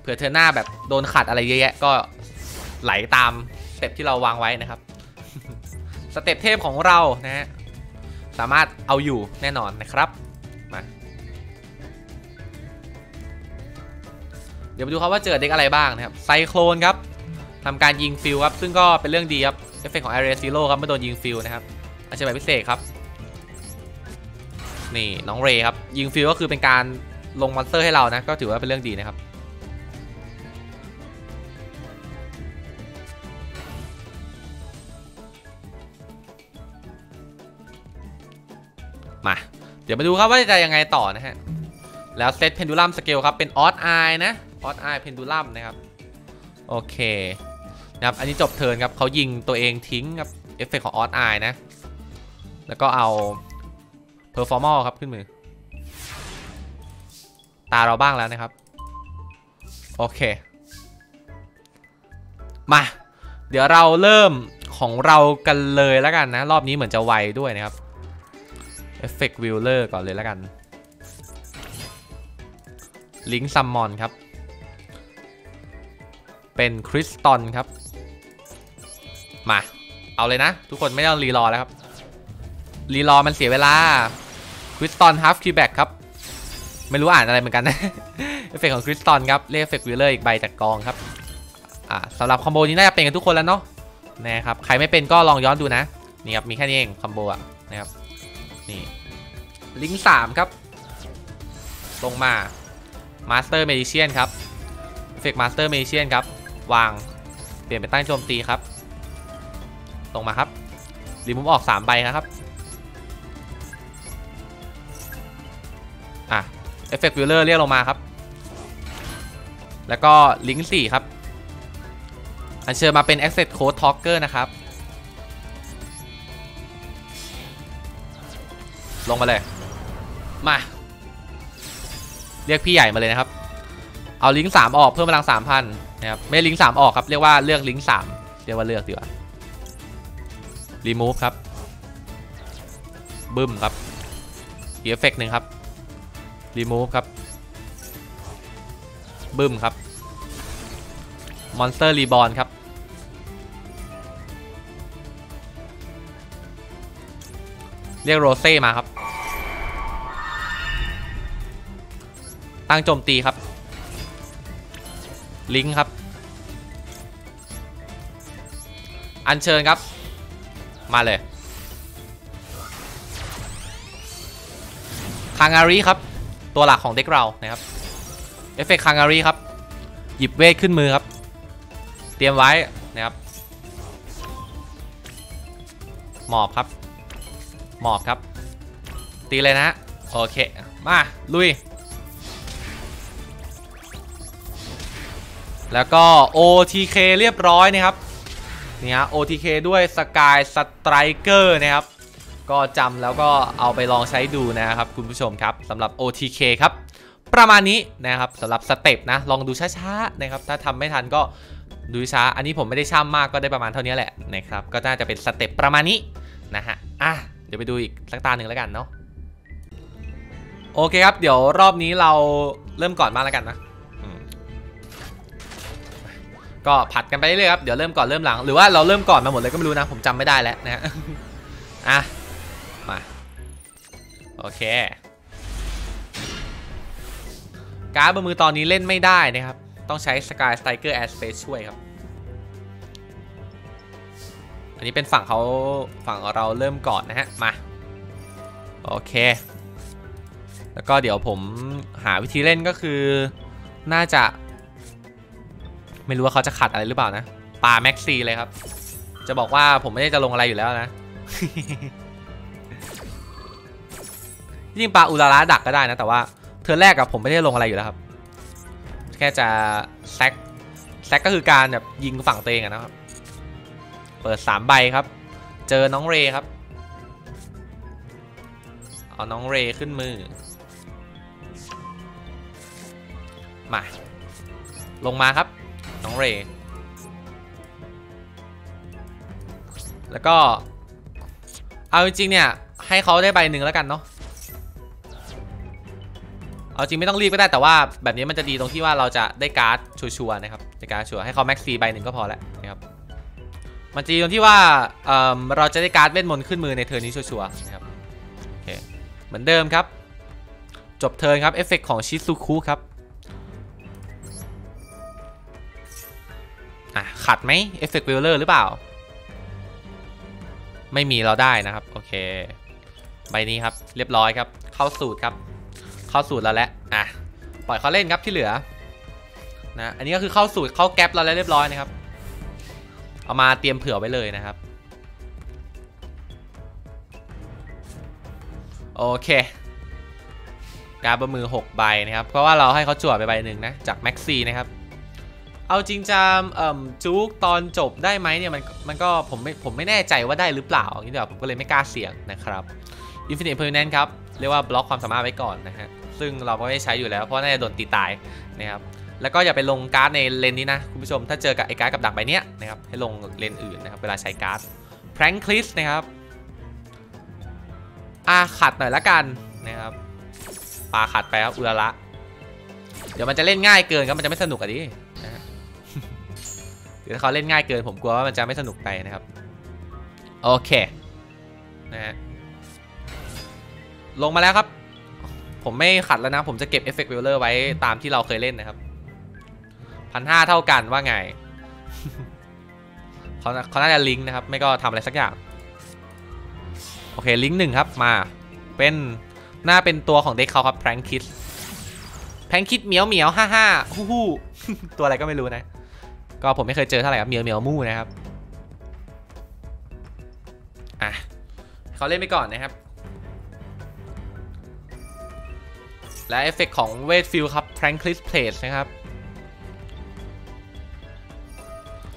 เผื่อเธอหน้าแบบโดนขัดอะไรเยอะแยะก็ไหลตามสเต็ปที่เราวางไว้นะครับสเต็ปเทพของเรานะฮะสามารถเอาอยู่แน่นอนนะครับมาเดี๋ยวไปดูครับว่าเจอเด็กอะไรบ้างนะครับไซโคลนครับทำการยิงฟิลครับซึ่งก็เป็นเรื่องดีครับเอฟเฟกต์ของไอเรซิโลครับไม่โดนยิงฟิลนะครับอาจจะแบบพิเศษครับนี่น้องเรย์ครับยิงฟิลก็คือเป็นการลงมอนสเตอร์ให้เรานะก็ถือว่าเป็นเรื่องดีนะครับมาเดี๋ยวมาดูครับว่าจะยังไงต่อนะฮะแล้วเซตเพนดูลัมสเกลครับเป็นออดไอนะออดไอเพนดูลัมนะครับโอเคนะครับอันนี้จบเทิร์นครับเขายิงตัวเองทิ้งครับเอฟเฟกต์ของออดไอนะแล้วก็เอาเพอร์ฟอร์มอลครับขึ้นมือตาเราบ้างแล้วนะครับโอเคมาเดี๋ยวเราเริ่มของเรากันเลยแล้วกันนะรอบนี้เหมือนจะไวด้วยนะครับเอฟเฟกต์วิลเลอร์ก่อนเลยแล้วกันลิงก์ซัมมอนครับเป็นคริสตัลครับมาเอาเลยนะทุกคนไม่ต้องรีรอแล้วครับรีรอมันเสียเวลาคริสตัลฮาฟคีแบ็กครับไม่รู้อ่านอะไรเหมือนกันนะเอฟเฟกต์ของคริสตัลครับเรียกเอฟเฟกต์วิลเลอร์อีกใบจากกองครับอ่าสำหรับคอมโบนี้น่าจะเป็นกันทุกคนแล้วเนาะนะครับใครไม่เป็นก็ลองย้อนดูนะนี่ครับมีแค่นี้เองคอมโบอะนะครับลิงก์สามครับลงมามาสเตอร์เมดิเชียนครับเอฟเฟกต์มาสเตอร์เมดิเชียนครับวางเปลี่ยนเป็นตั้งโจมตีครับลงมาครับรีมูฟออกสามใบนะครับอ่ะเอฟเฟกต์วิลเลอร์เรียกลงมาครับแล้วก็ลิงก์สี่ครับอัญเชิญมาเป็น Access Code Talker นะครับลงมาเลยมาเรียกพี่ใหญ่มาเลยนะครับเอาลิงก์สามออกเพิ่มพลัง สามพัน นะครับไม่ลิงก์สามออกครับเรียกว่าเลือกลิงก์สามเรียกว่าเลือกดีกว่ารีมูฟครับบึ้มครับเอฟเฟกต์หนึ่งครับรีมูฟครับบึ้มครับมอนสเตอร์รีบอร์นครับเรียกโรเซ่มาครับตั้งโจมตีครับลิงค์ครับ อัญเชิญครับมาเลยคังอารีครับตัวหลักของเด็กเรานะครับเอฟเฟกต์คังอารีครับหยิบเวทขึ้นมือครับเตรียมไว้นะครับหมอบครับหมอบครับตีเลยนะโอเคมาลุยแล้วก็ โอ ที เค เรียบร้อยนะครับนี่ฮะ โอ ที เค ด้วยสกายสไตรเกอร์นะครับก็จำแล้วก็เอาไปลองใช้ดูนะครับคุณผู้ชมครับสำหรับ โอ ที เค ครับประมาณนี้นะครับสำหรับสเต็ปนะลองดูช้าๆนะครับถ้าทำไม่ทันก็ดูช้าอันนี้ผมไม่ได้ช้ำมากก็ได้ประมาณเท่านี้แหละนะครับก็น่าจะเป็นสเต็ปประมาณนี้นะฮะอ่ะเดี๋ยวไปดูอีกสักตาหนึ่งแล้วกันเนาะโอเคครับเดี๋ยวรอบนี้เราเริ่มก่อนมาแล้วกันนะก็ผัดกันไปเรื่อยครับเดี๋ยวเริ่มก่อนเริ่มหลังหรือว่าเราเริ่มก่อนมาหมดเลยก็ไม่รู้นะผมจำไม่ได้แล้วนะฮะอ่ะมาโอเคการ์ดบนมือตอนนี้เล่นไม่ได้นะครับต้องใช้ Sky Striker Air Space ช่วยครับอันนี้เป็นฝั่งเขาฝั่งเราเริ่มก่อนนะฮะมาโอเคแล้วก็เดี๋ยวผมหาวิธีเล่นก็คือน่าจะไม่รู้ว่าเขาจะขัดอะไรหรือเปล่านะปาแม็กซี่เลยครับจะบอกว่าผมไม่ได้จะลงอะไรอยู่แล้วนะ ยิ่งปาอุลาระดักก็ได้นะแต่ว่าเธอแรกกับผมไม่ได้ลงอะไรอยู่แล้วครับแค่จะแซกแซกก็คือการแบบยิงฝั่งตัวเองนะครับเปิดสามใบครับเจอน้องเรครับเอาน้องเรขึ้นมือมาลงมาครับน้องเรแล้วก็เอาจริงๆเนี่ยให้เขาได้ใบหนึ่งแล้วกันเนาะเอาจริงไม่ต้องรีบก็ได้แต่ว่าแบบนี้มันจะดีตรงที่ว่าเราจะได้การ์ดชัวร์นะครับได้การ์ดชัวร์ให้เขาแม็กซี่ใบหนึ่งก็พอแล้วนะครับมันจะดีตรงที่ว่า เอ่อ เราจะได้การ์ดเวทมนต์ขึ้นมือในเทิร์นนี้ชัวร์นะครับโอเคเหมือนเดิมครับจบเทิร์นครับเอฟเฟกต์ของชิซุคุครับอ่ะขัดไหมเอฟเฟกต์เวลเลอร์หรือเปล่าไม่มีเราได้นะครับโอเคใบนี้ครับเรียบร้อยครับเข้าสูตรครับเข้าสูตรแล้วแหละอ่ะปล่อยเขาเล่นครับที่เหลือนะอันนี้ก็คือเข้าสูตรเข้าแก๊ปเราแล้วเรียบร้อยนะครับเอามาเตรียมเผื่อไว้เลยนะครับโอเคการประมือหกใบนะครับเพราะว่าเราให้เขาจั่วไปใบหนึ่งนะจากแม็กซี่นะครับเอาจริงจำจุกตอนจบได้ไหมเนี่ยมันมันก็ผมไม่ผมไม่แน่ใจว่าได้หรือเปล่าอย่างนี้เดี๋ยวผมก็เลยไม่กล้าเสี่ยงนะครับอินฟินิตเพอร์แนนท์ครับเรียกว่าบล็อกความสามารถไว้ก่อนนะฮะซึ่งเราก็ไม่ใช้อยู่แล้วเพราะน่าจะโดนตีตายนะครับแล้วก็อย่าไปลงการ์ดในเลนนี้นะคุณผู้ชมถ้าเจอกับไอ้การ์ดกับดักใบเนี้ยนะครับให้ลงเลนอื่นนะครับเวลาใช้การ์ดแพร้งคลิสนะครับอาขัดหน่อยละกันนะครับปาขัดไปครับอุลละเดี๋ยวมันจะเล่นง่ายเกินครับมันจะไม่สนุกอ่ะดิถ้าเขาเล่นง่ายเกินผมกลัวว่ามันจะไม่สนุกไปนะครับโอเคนะฮะลงมาแล้วครับผมไม่ขัดแล้วนะผมจะเก็บเอฟเฟกต์เวลเลอร์ไว้ตามที่เราเคยเล่นนะครับพันห้าเท่ากันว่าไง เขาเขาน่าจะลิงก์นะครับไม่ก็ทำอะไรสักอย่างโอเคลิงก์หนึ่งครับมาเป็นหน้าเป็นตัวของเด็กเขาครับแพร้งคิดแพร้งคิดเหมียวเหมียวห้าห้าฮู้ฮู้ตัวอะไรก็ไม่รู้นะก็ผมไม่เคยเจอเท่าไหร่ครับเมียวเมียวมู่นะครับอ่ะเขาเล่นไปก่อนนะครับและเอฟเฟกต์ของเวทฟิลครับแพร้งคลิสเพลสนะครับ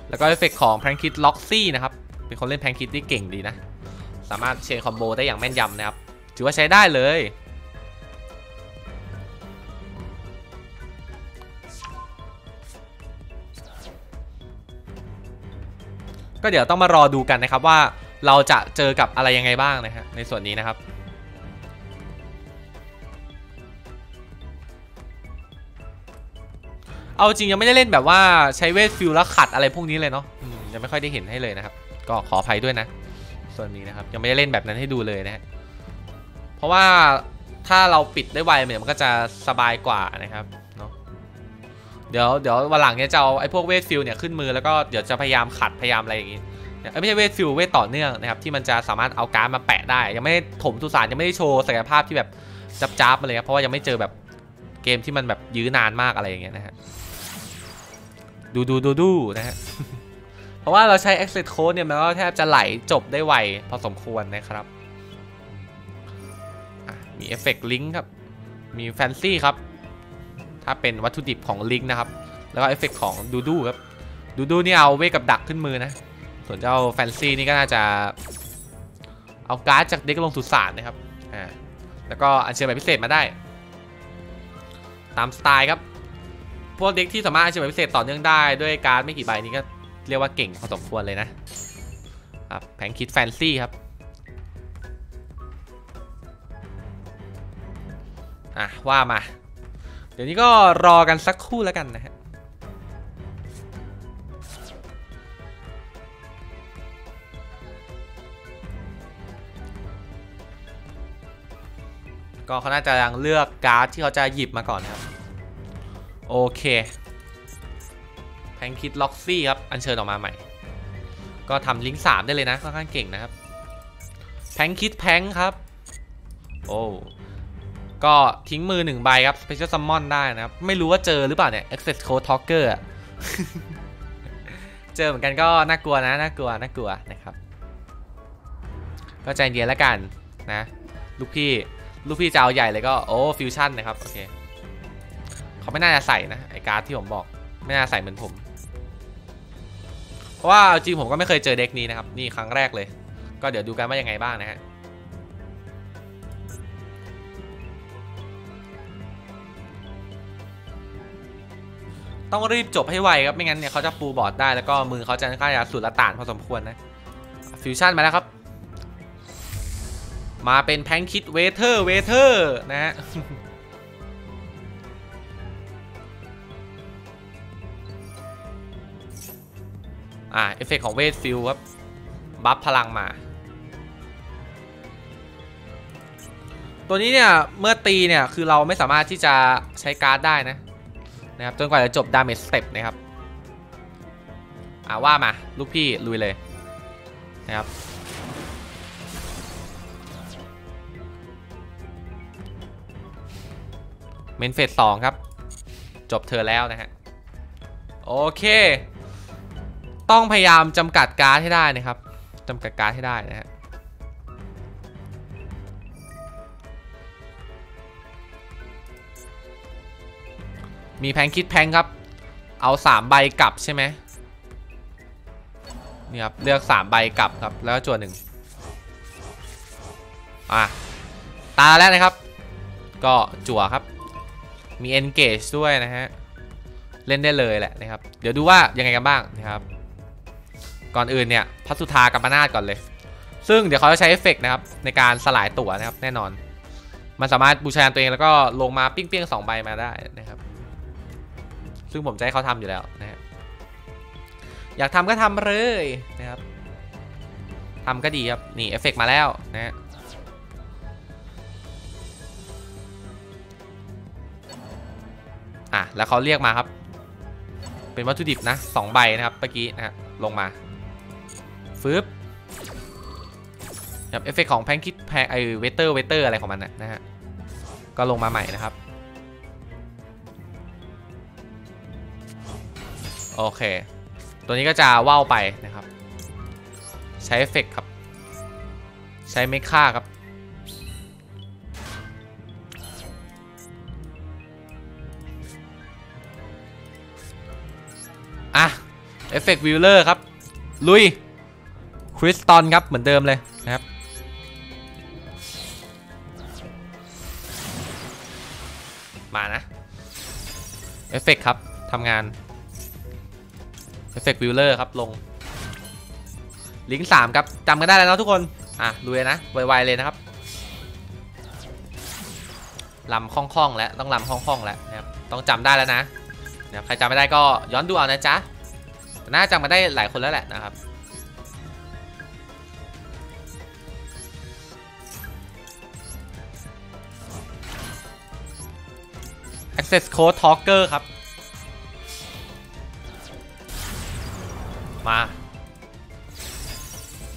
แล้วก็เอฟเฟกต์ของแพร้งคลิสล็อกซี่นะครับเป็นคนเล่นแพร้งคลิสที่เก่งดีนะสามารถเชนคอมโบได้อย่างแม่นยำนะครับถือว่าใช้ได้เลยก็เดี๋ยวต้องมารอดูกันนะครับว่าเราจะเจอกับอะไรยังไงบ้างนะฮะในส่วนนี้นะครับเอาจริงยังไม่ได้เล่นแบบว่าใช้เวทฟิลแล้วขัดอะไรพวกนี้เลยเนาะยังไม่ค่อยได้เห็นให้เลยนะครับก็ขออภัยด้วยนะส่วนนี้นะครับยังไม่ได้เล่นแบบนั้นให้ดูเลยนะฮะเพราะว่าถ้าเราปิดได้ไวเนี่ยมันก็จะสบายกว่านะครับเดี๋ยวเดี๋ยววันหลังเนี่ยจะเอาไอ้พวกเวทฟิลเนี่ยขึ้นมือแล้วก็เดี๋ยวจะพยายามขัดพยายามอะไรอย่างงี้ ไม่ใช่เวทฟิลเวทต่อเนื่องนะครับที่มันจะสามารถเอาการ์ดมาแปะได้ยังไม่ถมสุสานยังไม่ได้โชว์ศักยภาพที่แบบจับจับมาเลยครับเพราะว่ายังไม่เจอแบบเกมที่มันแบบยื้อนานมากอะไรอย่างเงี้ยนะฮะดูดูดูดูนะฮะ เพราะว่าเราใช้ Access Code เนี่ยมันก็แทบจะไหลจบได้ไวพอสมควรนะครับมีเอฟเฟกต์ลิงครับมีแฟนซี่ครับถ้าเป็นวัตถุดิบของลิงนะครับแล้วก็เอฟเฟกต์ของดูดูครับดูดูนี่เอาเวทกับดักขึ้นมือนะส่วนเจ้าแฟนซีนี่ก็น่าจะเอาการ์ดจากเด็กลงสุสานนะครับอ่าแล้วก็อัญเชิญแบบพิเศษมาได้ตามสไตล์ครับพวกเด็กที่สามารถอัญเชิญแบบพิเศษต่อเนื่องได้ด้วยการ์ดไม่กี่ใบนี้ก็เรียกว่าเก่งพอสมควรเลยนะครับแผงคิดแฟนซีครับอ่ะว่ามาเดี๋ยวนี้ก็รอกันสักครู่แล้วกันนะฮะก็เขาน่าจะยังเลือกการ์ดที่เขาจะหยิบมาก่อนนะครับโอเคแพนคิดล็อกซี่ครับอันเชิญออกมาใหม่ก็ทำลิงก์สามได้เลยนะค่อนข้างเก่งนะครับแพนคิดแพงครับโอ้ก็ทิ้งมือหนึ่งใบครับสเปเชียลซัมมอนได้นะครับไม่รู้ว่าเจอหรือเปล่าเนี่ย Access Code Talker เจอเหมือนกันก็น่ากลัวนะน่ากลัวน่ากลัวนะครับก็ใจเย็นแล้วกันนะลูกพี่ลูกพี่จะเอาใหญ่เลยก็โอ้ฟิวชั่นนะครับโอเคเขาไม่น่าจะใส่นะไอการ์ดที่ผมบอกไม่น่าใส่เหมือนผมเพราะว่าจริงผมก็ไม่เคยเจอเด็กนี้นะครับนี่ครั้งแรกเลยก็เดี๋ยวดูกันว่ายังไงบ้างนะฮะต้องรีบจบให้ไวครับไม่งั้นเนี่ยเขาจะปูบอร์ดได้แล้วก็มือเขาจะค่อนข้างสุดละต่านพอสมควรนะฟิวชั่นมาแล้วครับมาเป็นแพงคิดเวเทอร์เวเทอร์นะฮะอ่าเอฟเฟกต์ของเวทฟิลครับบัฟพลังมาตัวนี้เนี่ยเมื่อตีเนี่ยคือเราไม่สามารถที่จะใช้การ์ดได้นะนะครับจนกว่าจะจบดาเมจสเต็ปนะครับอ่าว่ามาลูกพี่ลุยเลยนะครับเมนเฟสสองครับจบเธอแล้วนะฮะโอเคต้องพยายามจำกัดการ์ดให้ได้นะครับจำกัดการ์ดให้ได้นะฮะมีแพงคิดแพงครับเอาสามใบกลับใช่ไหมนี่ครับเลือกสามใบกลับครับแล้วจวดหนึ่งอ่ะตาแล้วนะครับก็จั่วครับมี engage ด้วยนะฮะเล่นได้เลยแหละนะครับเดี๋ยวดูว่ายังไงกันบ้างนะครับก่อนอื่นเนี่ยพัสุธากับปนาฏก่อนเลยซึ่งเดี๋ยวเขาจะใช้เอฟเฟกต์นะครับในการสลายตัวนะครับแน่นอนมันสามารถบูชาตัวเองแล้วก็ลงมาปิ้งเปี้ยงสองใบมาได้นะครับซึ่งผมจะให้เขาทำอยู่แล้วนะฮะอยากทำก็ทำเลยนะครับทำก็ดีครับนี่เอฟเฟกต์มาแล้วนะฮะอ่ะแล้วเขาเรียกมาครับเป็นวัตถุดิบนะสองใบนะครับเมื่อกี้นะฮะลงมาฟืบแบบเอฟเฟกต์ของแพนคิดแพไอเวเตอร์เวเตอร์อะไรของมันนะฮะก็ลงมาใหม่นะครับโอเคตัวนี้ก็จะว่าวไปนะครับใช้เอฟเฟกต์ครับใช้เมคค่าครับอ่ะเอฟเฟกต์วิลเลอร์ครับลุยคริสตัลครับเหมือนเดิมเลยนะครับมานะเอฟเฟกต์ครับทำงานเอฟเฟกต์วิลเลอร์ครับลงลิงก์สามครับจำกันได้แล้วเนาะทุกคนอ่ะลุยนะไวๆเลยนะครับลำคล่องๆแล้วต้องลำคล่องๆแล้วนะครับต้องจำได้แล้วนะใครจำไม่ได้ก็ย้อนดูเอานะจ๊ะน่าจำมาได้หลายคนแล้วแหละนะครับ Access Code Talker ครับมา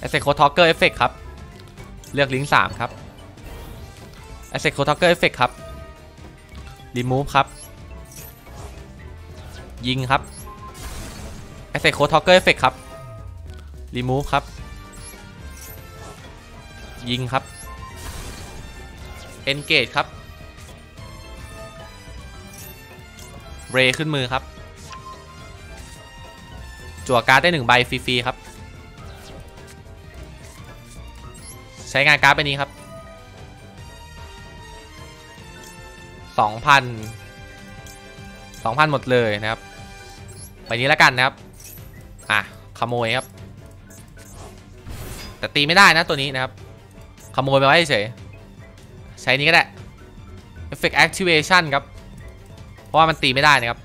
Asset Code Talker Effect ครับเลือกลิงก์สามครับ Asset Code Talker Effect ครับ Remove ครับยิงครับ Asset Code Talker Effect ครับ Remove ครับยิงครับ Engage ครับเรขึ้นมือครับจั่วการ์ดได้หนึ่งใบฟรีๆครับใช้งานการ์ดไปนี้ครับ สองพัน สองพัน หมดเลยนะครับไปนี้แล้วกันนะครับอ่ะขโมยครับแต่ตีไม่ได้นะตัวนี้นะครับขโมยไปไว้เฉยใช้นี้ก็ได้ Effect Activation ครับเพราะว่ามันตีไม่ได้นะครับ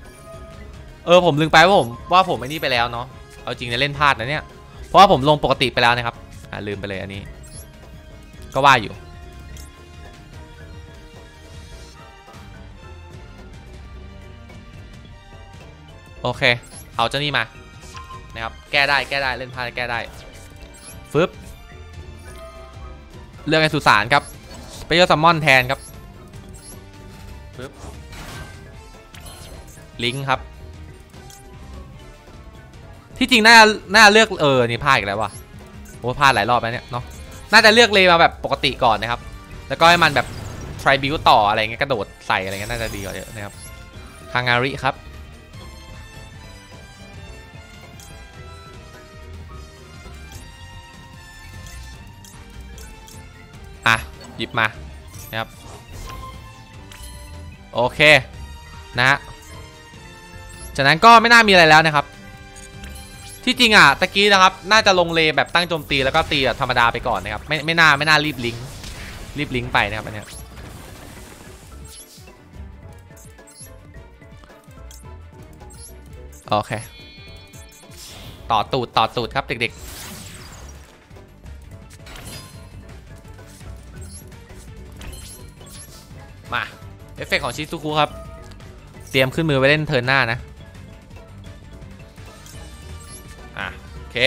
เออผมลืมไปว่าผมว่าผมไอ้นี่ไปแล้วเนาะเอาจริงเนี่ยเล่นพลาดนะเนี่ยเพราะว่าผมลงปกติไปแล้วนะครับอ่าลืมไปเลยอันนี้ก็ว่าอยู่โอเคเอาเจ้านี่มานะครับแก้ได้แก้ได้เล่นพลาดแก้ได้ฟึบเรื่องไอ้สุสานครับไปเจอซัมมอนแทนครับฟึบลิงก์ครับที่จริงน่าน่าเลือกเออนี่พลาดอีกแล้วว่ะโอ้พลาดหลายรอบแล้วเนี่ยเนาะน่าจะเลือกเลมาแบบปกติก่อนนะครับแล้วก็ให้มันแบบทริบิวต่ออะไรเงี้ยกระโดดใส่อะไรเงี้ยน่าจะดีกว่าเยอะนะครับฮังการีครับอ่ะหยิบมานะครับโอเคนะฮะจากนั้นก็ไม่น่ามีอะไรแล้วนะครับที่จริงอ่ะตะกี้นะครับน่าจะลงเลแบบตั้งโจมตีแล้วก็ตีแบบธรรมดาไปก่อนนะครับไม่ไม่น่าไม่น่ารีบลิงก์รีบลิงก์ไปนะครับอันนี้โอเคต่อตูดต่อตูดครับเด็กๆมาเอฟเฟกต์ของชิซุคุครับเตรียมขึ้นมือไปเล่นเทิร์นหน้านะอ่ะโอเค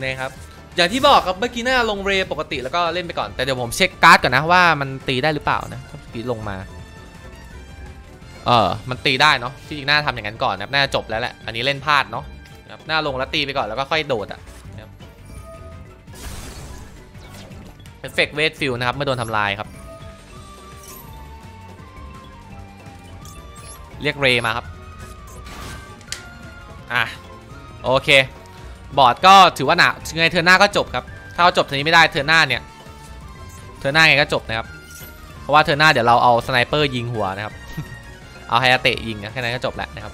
นี่ครับอย่างที่บอกครับเมื่อกี้น่าลงเรปกติแล้วก็เล่นไปก่อนแต่เดี๋ยวผมเช็คการ์ดก่อนนะว่ามันตีได้หรือเปล่านะเมื่อกี้ลงมาเออมันตีได้เนาะที่จริงน่าทำอย่างนั้นก่อนนะครับน่าจบแล้วแหละอันนี้เล่นพลาดเนาะนะครับน่าลงแล้วตีไปก่อนแล้วก็ค่อยโดดอ่ะนะครับเอฟเฟกต์เวทฟิลด์นะครับเมื่อโดนทำลายครับเรียกเรมาครับอ่ะโอเคบอร์ดก็ถือว่าหนาถึงไงเธอหน้าก็จบครับถ้าเราจบทีนี้ไม่ได้เธอหน้าเนี่ยเธอหน้าไงก็จบนะครับเพราะว่าเธอหน้าเดี๋ยวเราเอาสไนเปอร์ยิงหัวนะครับ เอาไฮเตะยิงนะแค่นั้นก็จบแล้วนะครับ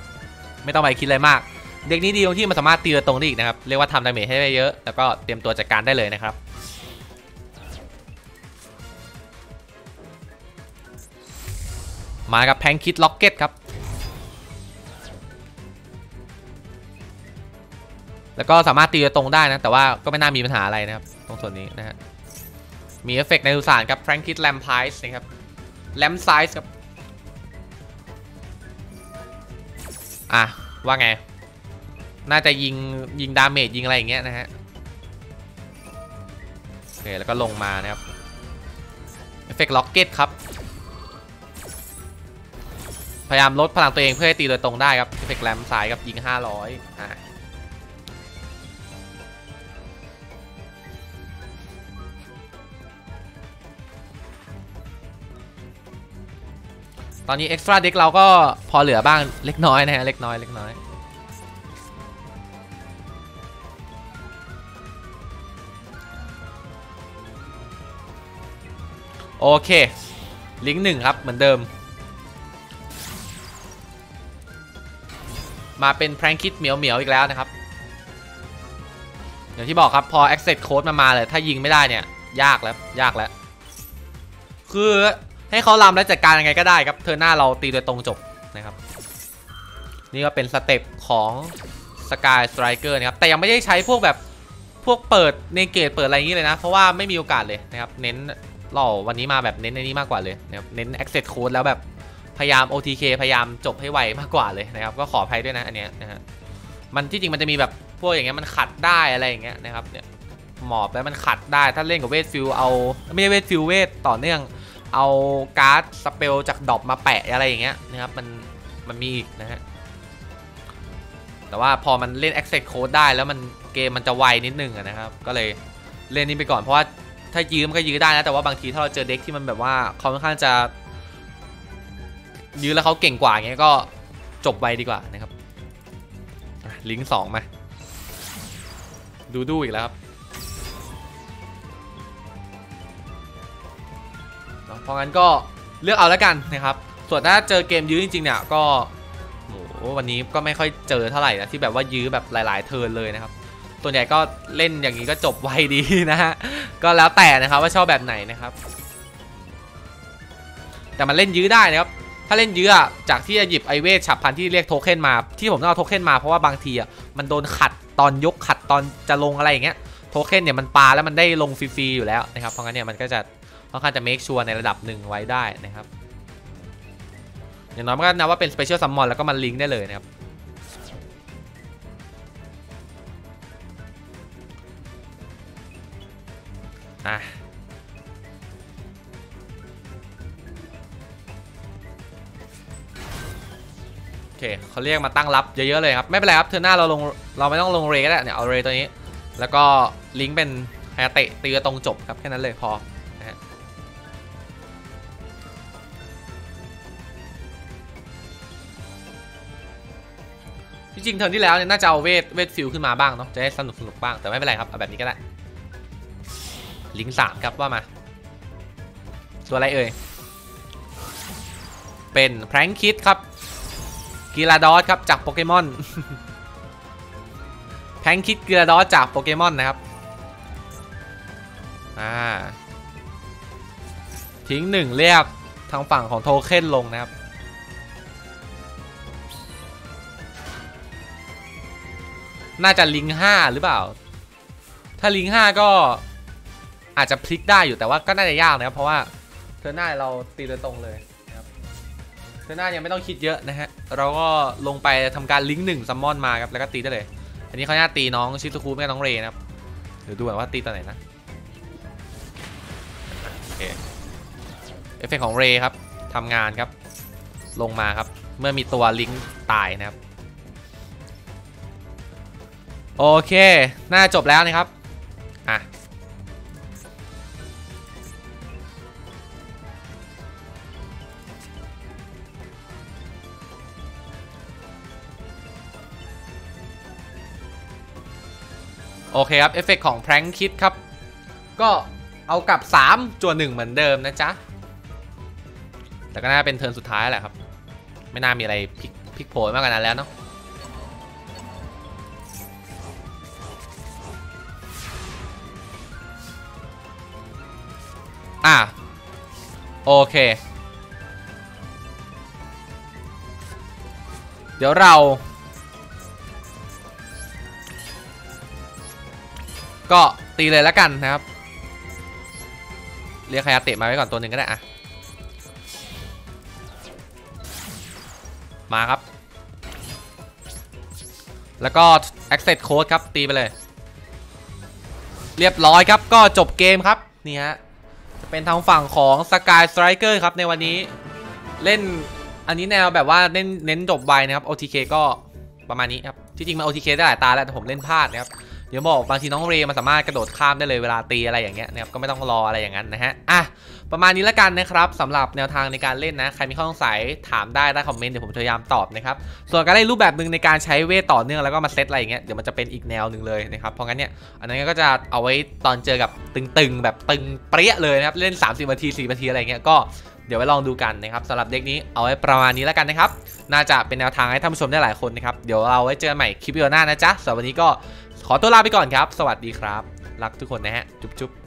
ไม่ต้องไปคิดอะไรมากเด็กนี้ดีตรงที่มันสามารถตีตรงนี้อีกนะครับเรียกว่าทำดาเมจให้ได้เยอะแล้วก็เตรียมตัวจัดการได้เลยนะครับมากับแพงคิดล็อกเก็ตครับแล้วก็สามารถตีตรงได้นะแต่ว่าก็ไม่น่ามีปัญหาอะไรนะครับตรงส่วนนี้นะฮะมีเอฟเฟกต์ในสุสานครับแพงคิดแลมไพส์นะครับแลมไซส์ครับอ่ะว่าไงน่าจะยิงยิงดาเมจยิงอะไรอย่างเงี้ยนะฮะโอเคแล้วก็ลงมานะครับเอฟเฟกต์ล็อกเก็ตครับพยายามลดพลังตัวเองเพื่อให้ตีโดยตรงได้ครับเอฟเฟกต์แลมไซส์ครับยิงห้าร้อยอ่ะตอนนี้เอ็กซ์ตร้าเด็กเราก็พอเหลือบ้างเล็กน้อยนะฮะเล็กน้อยเล็กน้อยโอเคลิงก์หนึ่งครับเหมือนเดิมมาเป็นแพร้งคิดเหมียวเหมียวอีกแล้วนะครับอย่างที่บอกครับพอ Access Code มามาเลยถ้ายิงไม่ได้เนี่ยยากแล้วยากแล้วคือให้เขาลำและจัดการยังไงก็ได้ครับเธอหน้าเราตีโดยตรงจบนะครับนี่ก็เป็นสเต็ปของสกายสไตรเกอร์นะครับแต่ยังไม่ได้ใช้พวกแบบพวกเปิดเนเกตเปิดอะไรอย่างนี้เลยนะเพราะว่าไม่มีโอกาสเลยนะครับเน้นหล่อวันนี้มาแบบเน้นในนี้มากกว่าเลยนะครับเน้น Access Code แล้วแบบพยายาม โอ ที เค พยายามจบให้ไวมากกว่าเลยนะครับก็ขออภัยด้วยนะอันเนี้ยนะฮะมันที่จริงมันจะมีแบบพวกอย่างเงี้ยมันขัดได้อะไรอย่างเงี้ยนะครับเนี่ย หมอบแล้วมันขัดได้ถ้าเล่นกับเวทฟิวเอาไม่ใช่เวทฟิวเวทต่อเนื่องเอาการ์ดสเปลจากดรอปมาแปะอะไรอย่างเงี้ยนะครับมันมันมีนะฮะแต่ว่าพอมันเล่น access code ได้แล้วมันเกมมันจะไวนิดนึงนะครับก็เลยเล่นนี้ไปก่อนเพราะว่าถ้ายืมก็ยื้อได้นะแต่ว่าบางทีถ้าเราเจอเด็กที่มันแบบว่าเขาค่อนข้างจะยื้อแล้วเขาเก่งกว่าเงี้ยก็จบไวดีกว่านะครับลิงก์สองมาดูดูอีกแล้วครับเพราะงั้นก็เลือกเอาแล้วกันนะครับส่วนถ้าเจอเกมยื้อจริงๆเนี่ยก็โหวันนี้ก็ไม่ค่อยเจอเท่าไหร่นะที่แบบว่ายื้อแบบหลายๆเทิร์นเลยนะครับส่วนใหญ่ก็เล่นอย่างนี้ก็จบไวดีนะฮะก็แล้วแต่นะครับว่าชอบแบบไหนนะครับแต่มันเล่นยื้อได้นะครับถ้าเล่นยื้อจากที่จะหยิบไอเวทฉับพันที่เรียกโทเค็นมาที่ผมต้องเอาโทเค็นมาเพราะว่าบางทีอ่ะมันโดนขัดตอนยกขัดตอนจะลงอะไรอย่างเงี้ยโทเค็นเนี่ยมันปาแล้วมันได้ลงฟรีๆอยู่แล้วนะครับเพราะงั้นเนี่ยมันก็จะค่อนข้างจะเมคชัวร์ในระดับหนึ่งไว้ได้นะครับอย่างน้อยก็นับว่าเป็นสเปเชียลซัมมอนแล้วก็มันลิงก์ได้เลยนะครับอ่ะโอเคเขาเรียกมาตั้งรับเยอะๆเลยครับไม่เป็นไรครับเทอร์หน้าเราลงเราไม่ต้องลงเรก็ได้เนี่ยเอาเรตัวนี้แล้วก็ลิงก์เป็นไฮเตะตีตรงจบครับแค่นั้นเลยพอนะฮะจริงๆเทอร์ที่แล้วเนี่ยน่าจะเอาเวทเวทฟิลขึ้นมาบ้างเนาะจะได้สนุกสนุกบ้างแต่ไม่เป็นไรครับเอาแบบนี้ก็ได้ลิงก์สามครับว่ามาตัวอะไรเอ่ยเป็นแพร้งคิดครับกีฬาดอสครับจากโปเกมอนแพงคิดกีฬาดอสจากโปเกมอนนะครับอ่าทิ้งหนึ่งเรียกทางฝั่งของโทเค็นลงนะครับน่าจะลิงห้าหรือเปล่าถ้าลิงห้าก็อาจจะพลิกได้อยู่แต่ว่าก็น่าจะยากนะครับเพราะว่าเธอหน้าเราตีโดยตรงเลยเทอร์หน้ายังไม่ต้องคิดเยอะนะฮะเราก็ลงไปทำการลิงก์หนึ่งซัมมอนมาครับแล้วก็ตีได้เลยอันนี้เขาหน้าตีน้องชิตุคุไม่น้องเรนะครับเดี๋ยวดูว่าตีตอนไหนนะโอเคเอฟเฟกต์ของเรครับทำงานครับลงมาครับเมื่อมีตัวลิงก์ตายนะครับโอเคน่าจบแล้วนะครับอ่ะโอเคครับเอฟเฟกต์ของแพร้งคิดครับก็เอากลับสามจั่วหนึ่งเหมือนเดิมนะจ๊ะแต่ก็น่าเป็นเทิร์นสุดท้ายแหละครับไม่น่ามีอะไรพลิกโผล่มากกว่านั้นแล้วเนาะอ่ะโอเคเดี๋ยวเราก็ตีเลยแล้วกันนะครับเรียกคายาเตะมาไว้ก่อนตัวหนึ่งก็ได้อะมาครับแล้วก็ access code ครับตีไปเลยเรียบร้อยครับก็จบเกมครับนี่ฮะจะเป็นทางฝั่งของ Sky Striker ครับในวันนี้เล่นอันนี้แนวแบบว่าเน้นเน้นจบไวนะครับ โอ ที เค ก็ประมาณนี้ครับที่จริงมัน โอ ที เค ได้หลายตาแล้วแต่ผมเล่นพลาดนะครับเดี๋ยวบอกบางทีน้องเรมันสามารถกระโดดข้ามได้เลยเวลาตีอะไรอย่างเงี้ยนะครับก็ไม่ต้องรออะไรอย่างนั้นนะฮะอ่ะประมาณนี้ละกันนะครับสำหรับแนวทางในการเล่นนะใครมีข้อสงสัยถามได้ได้คอมเมนต์เดี๋ยวผมพยายามตอบนะครับส่วนการเล่นรูปแบบหนึ่งในการใช้เวทต่อเนื่องแล้วก็มาเซตอะไรอย่างเงี้ยเดี๋ยวมันจะเป็นอีกแนวหนึ่งเลยนะครับเพราะงั้นเนี่ยอันนั้นก็จะเอาไว้ตอนเจอกับตึงๆแบบตึงเปรี้ยเลยนะครับเล่นสามสิบนาทีสี่นาทีอะไรเงี้ยก็เดี๋ยวไว้ลองดูกันนะครับสำหรับเด็กนี้เอาไว้ประมาณนี้แล้วกันนะครับน่าจะเป็นแนวทางให้ท่านผู้ชมได้หลายคนนะครับเดี๋ยวเราไว้เจอใหม่คลิปวิดีโอหน้านะจ๊ะสำหรับวันนี้ก็ขอตัวลาไปก่อนครับสวัสดีครับรักทุกคนนะฮะจุ๊บ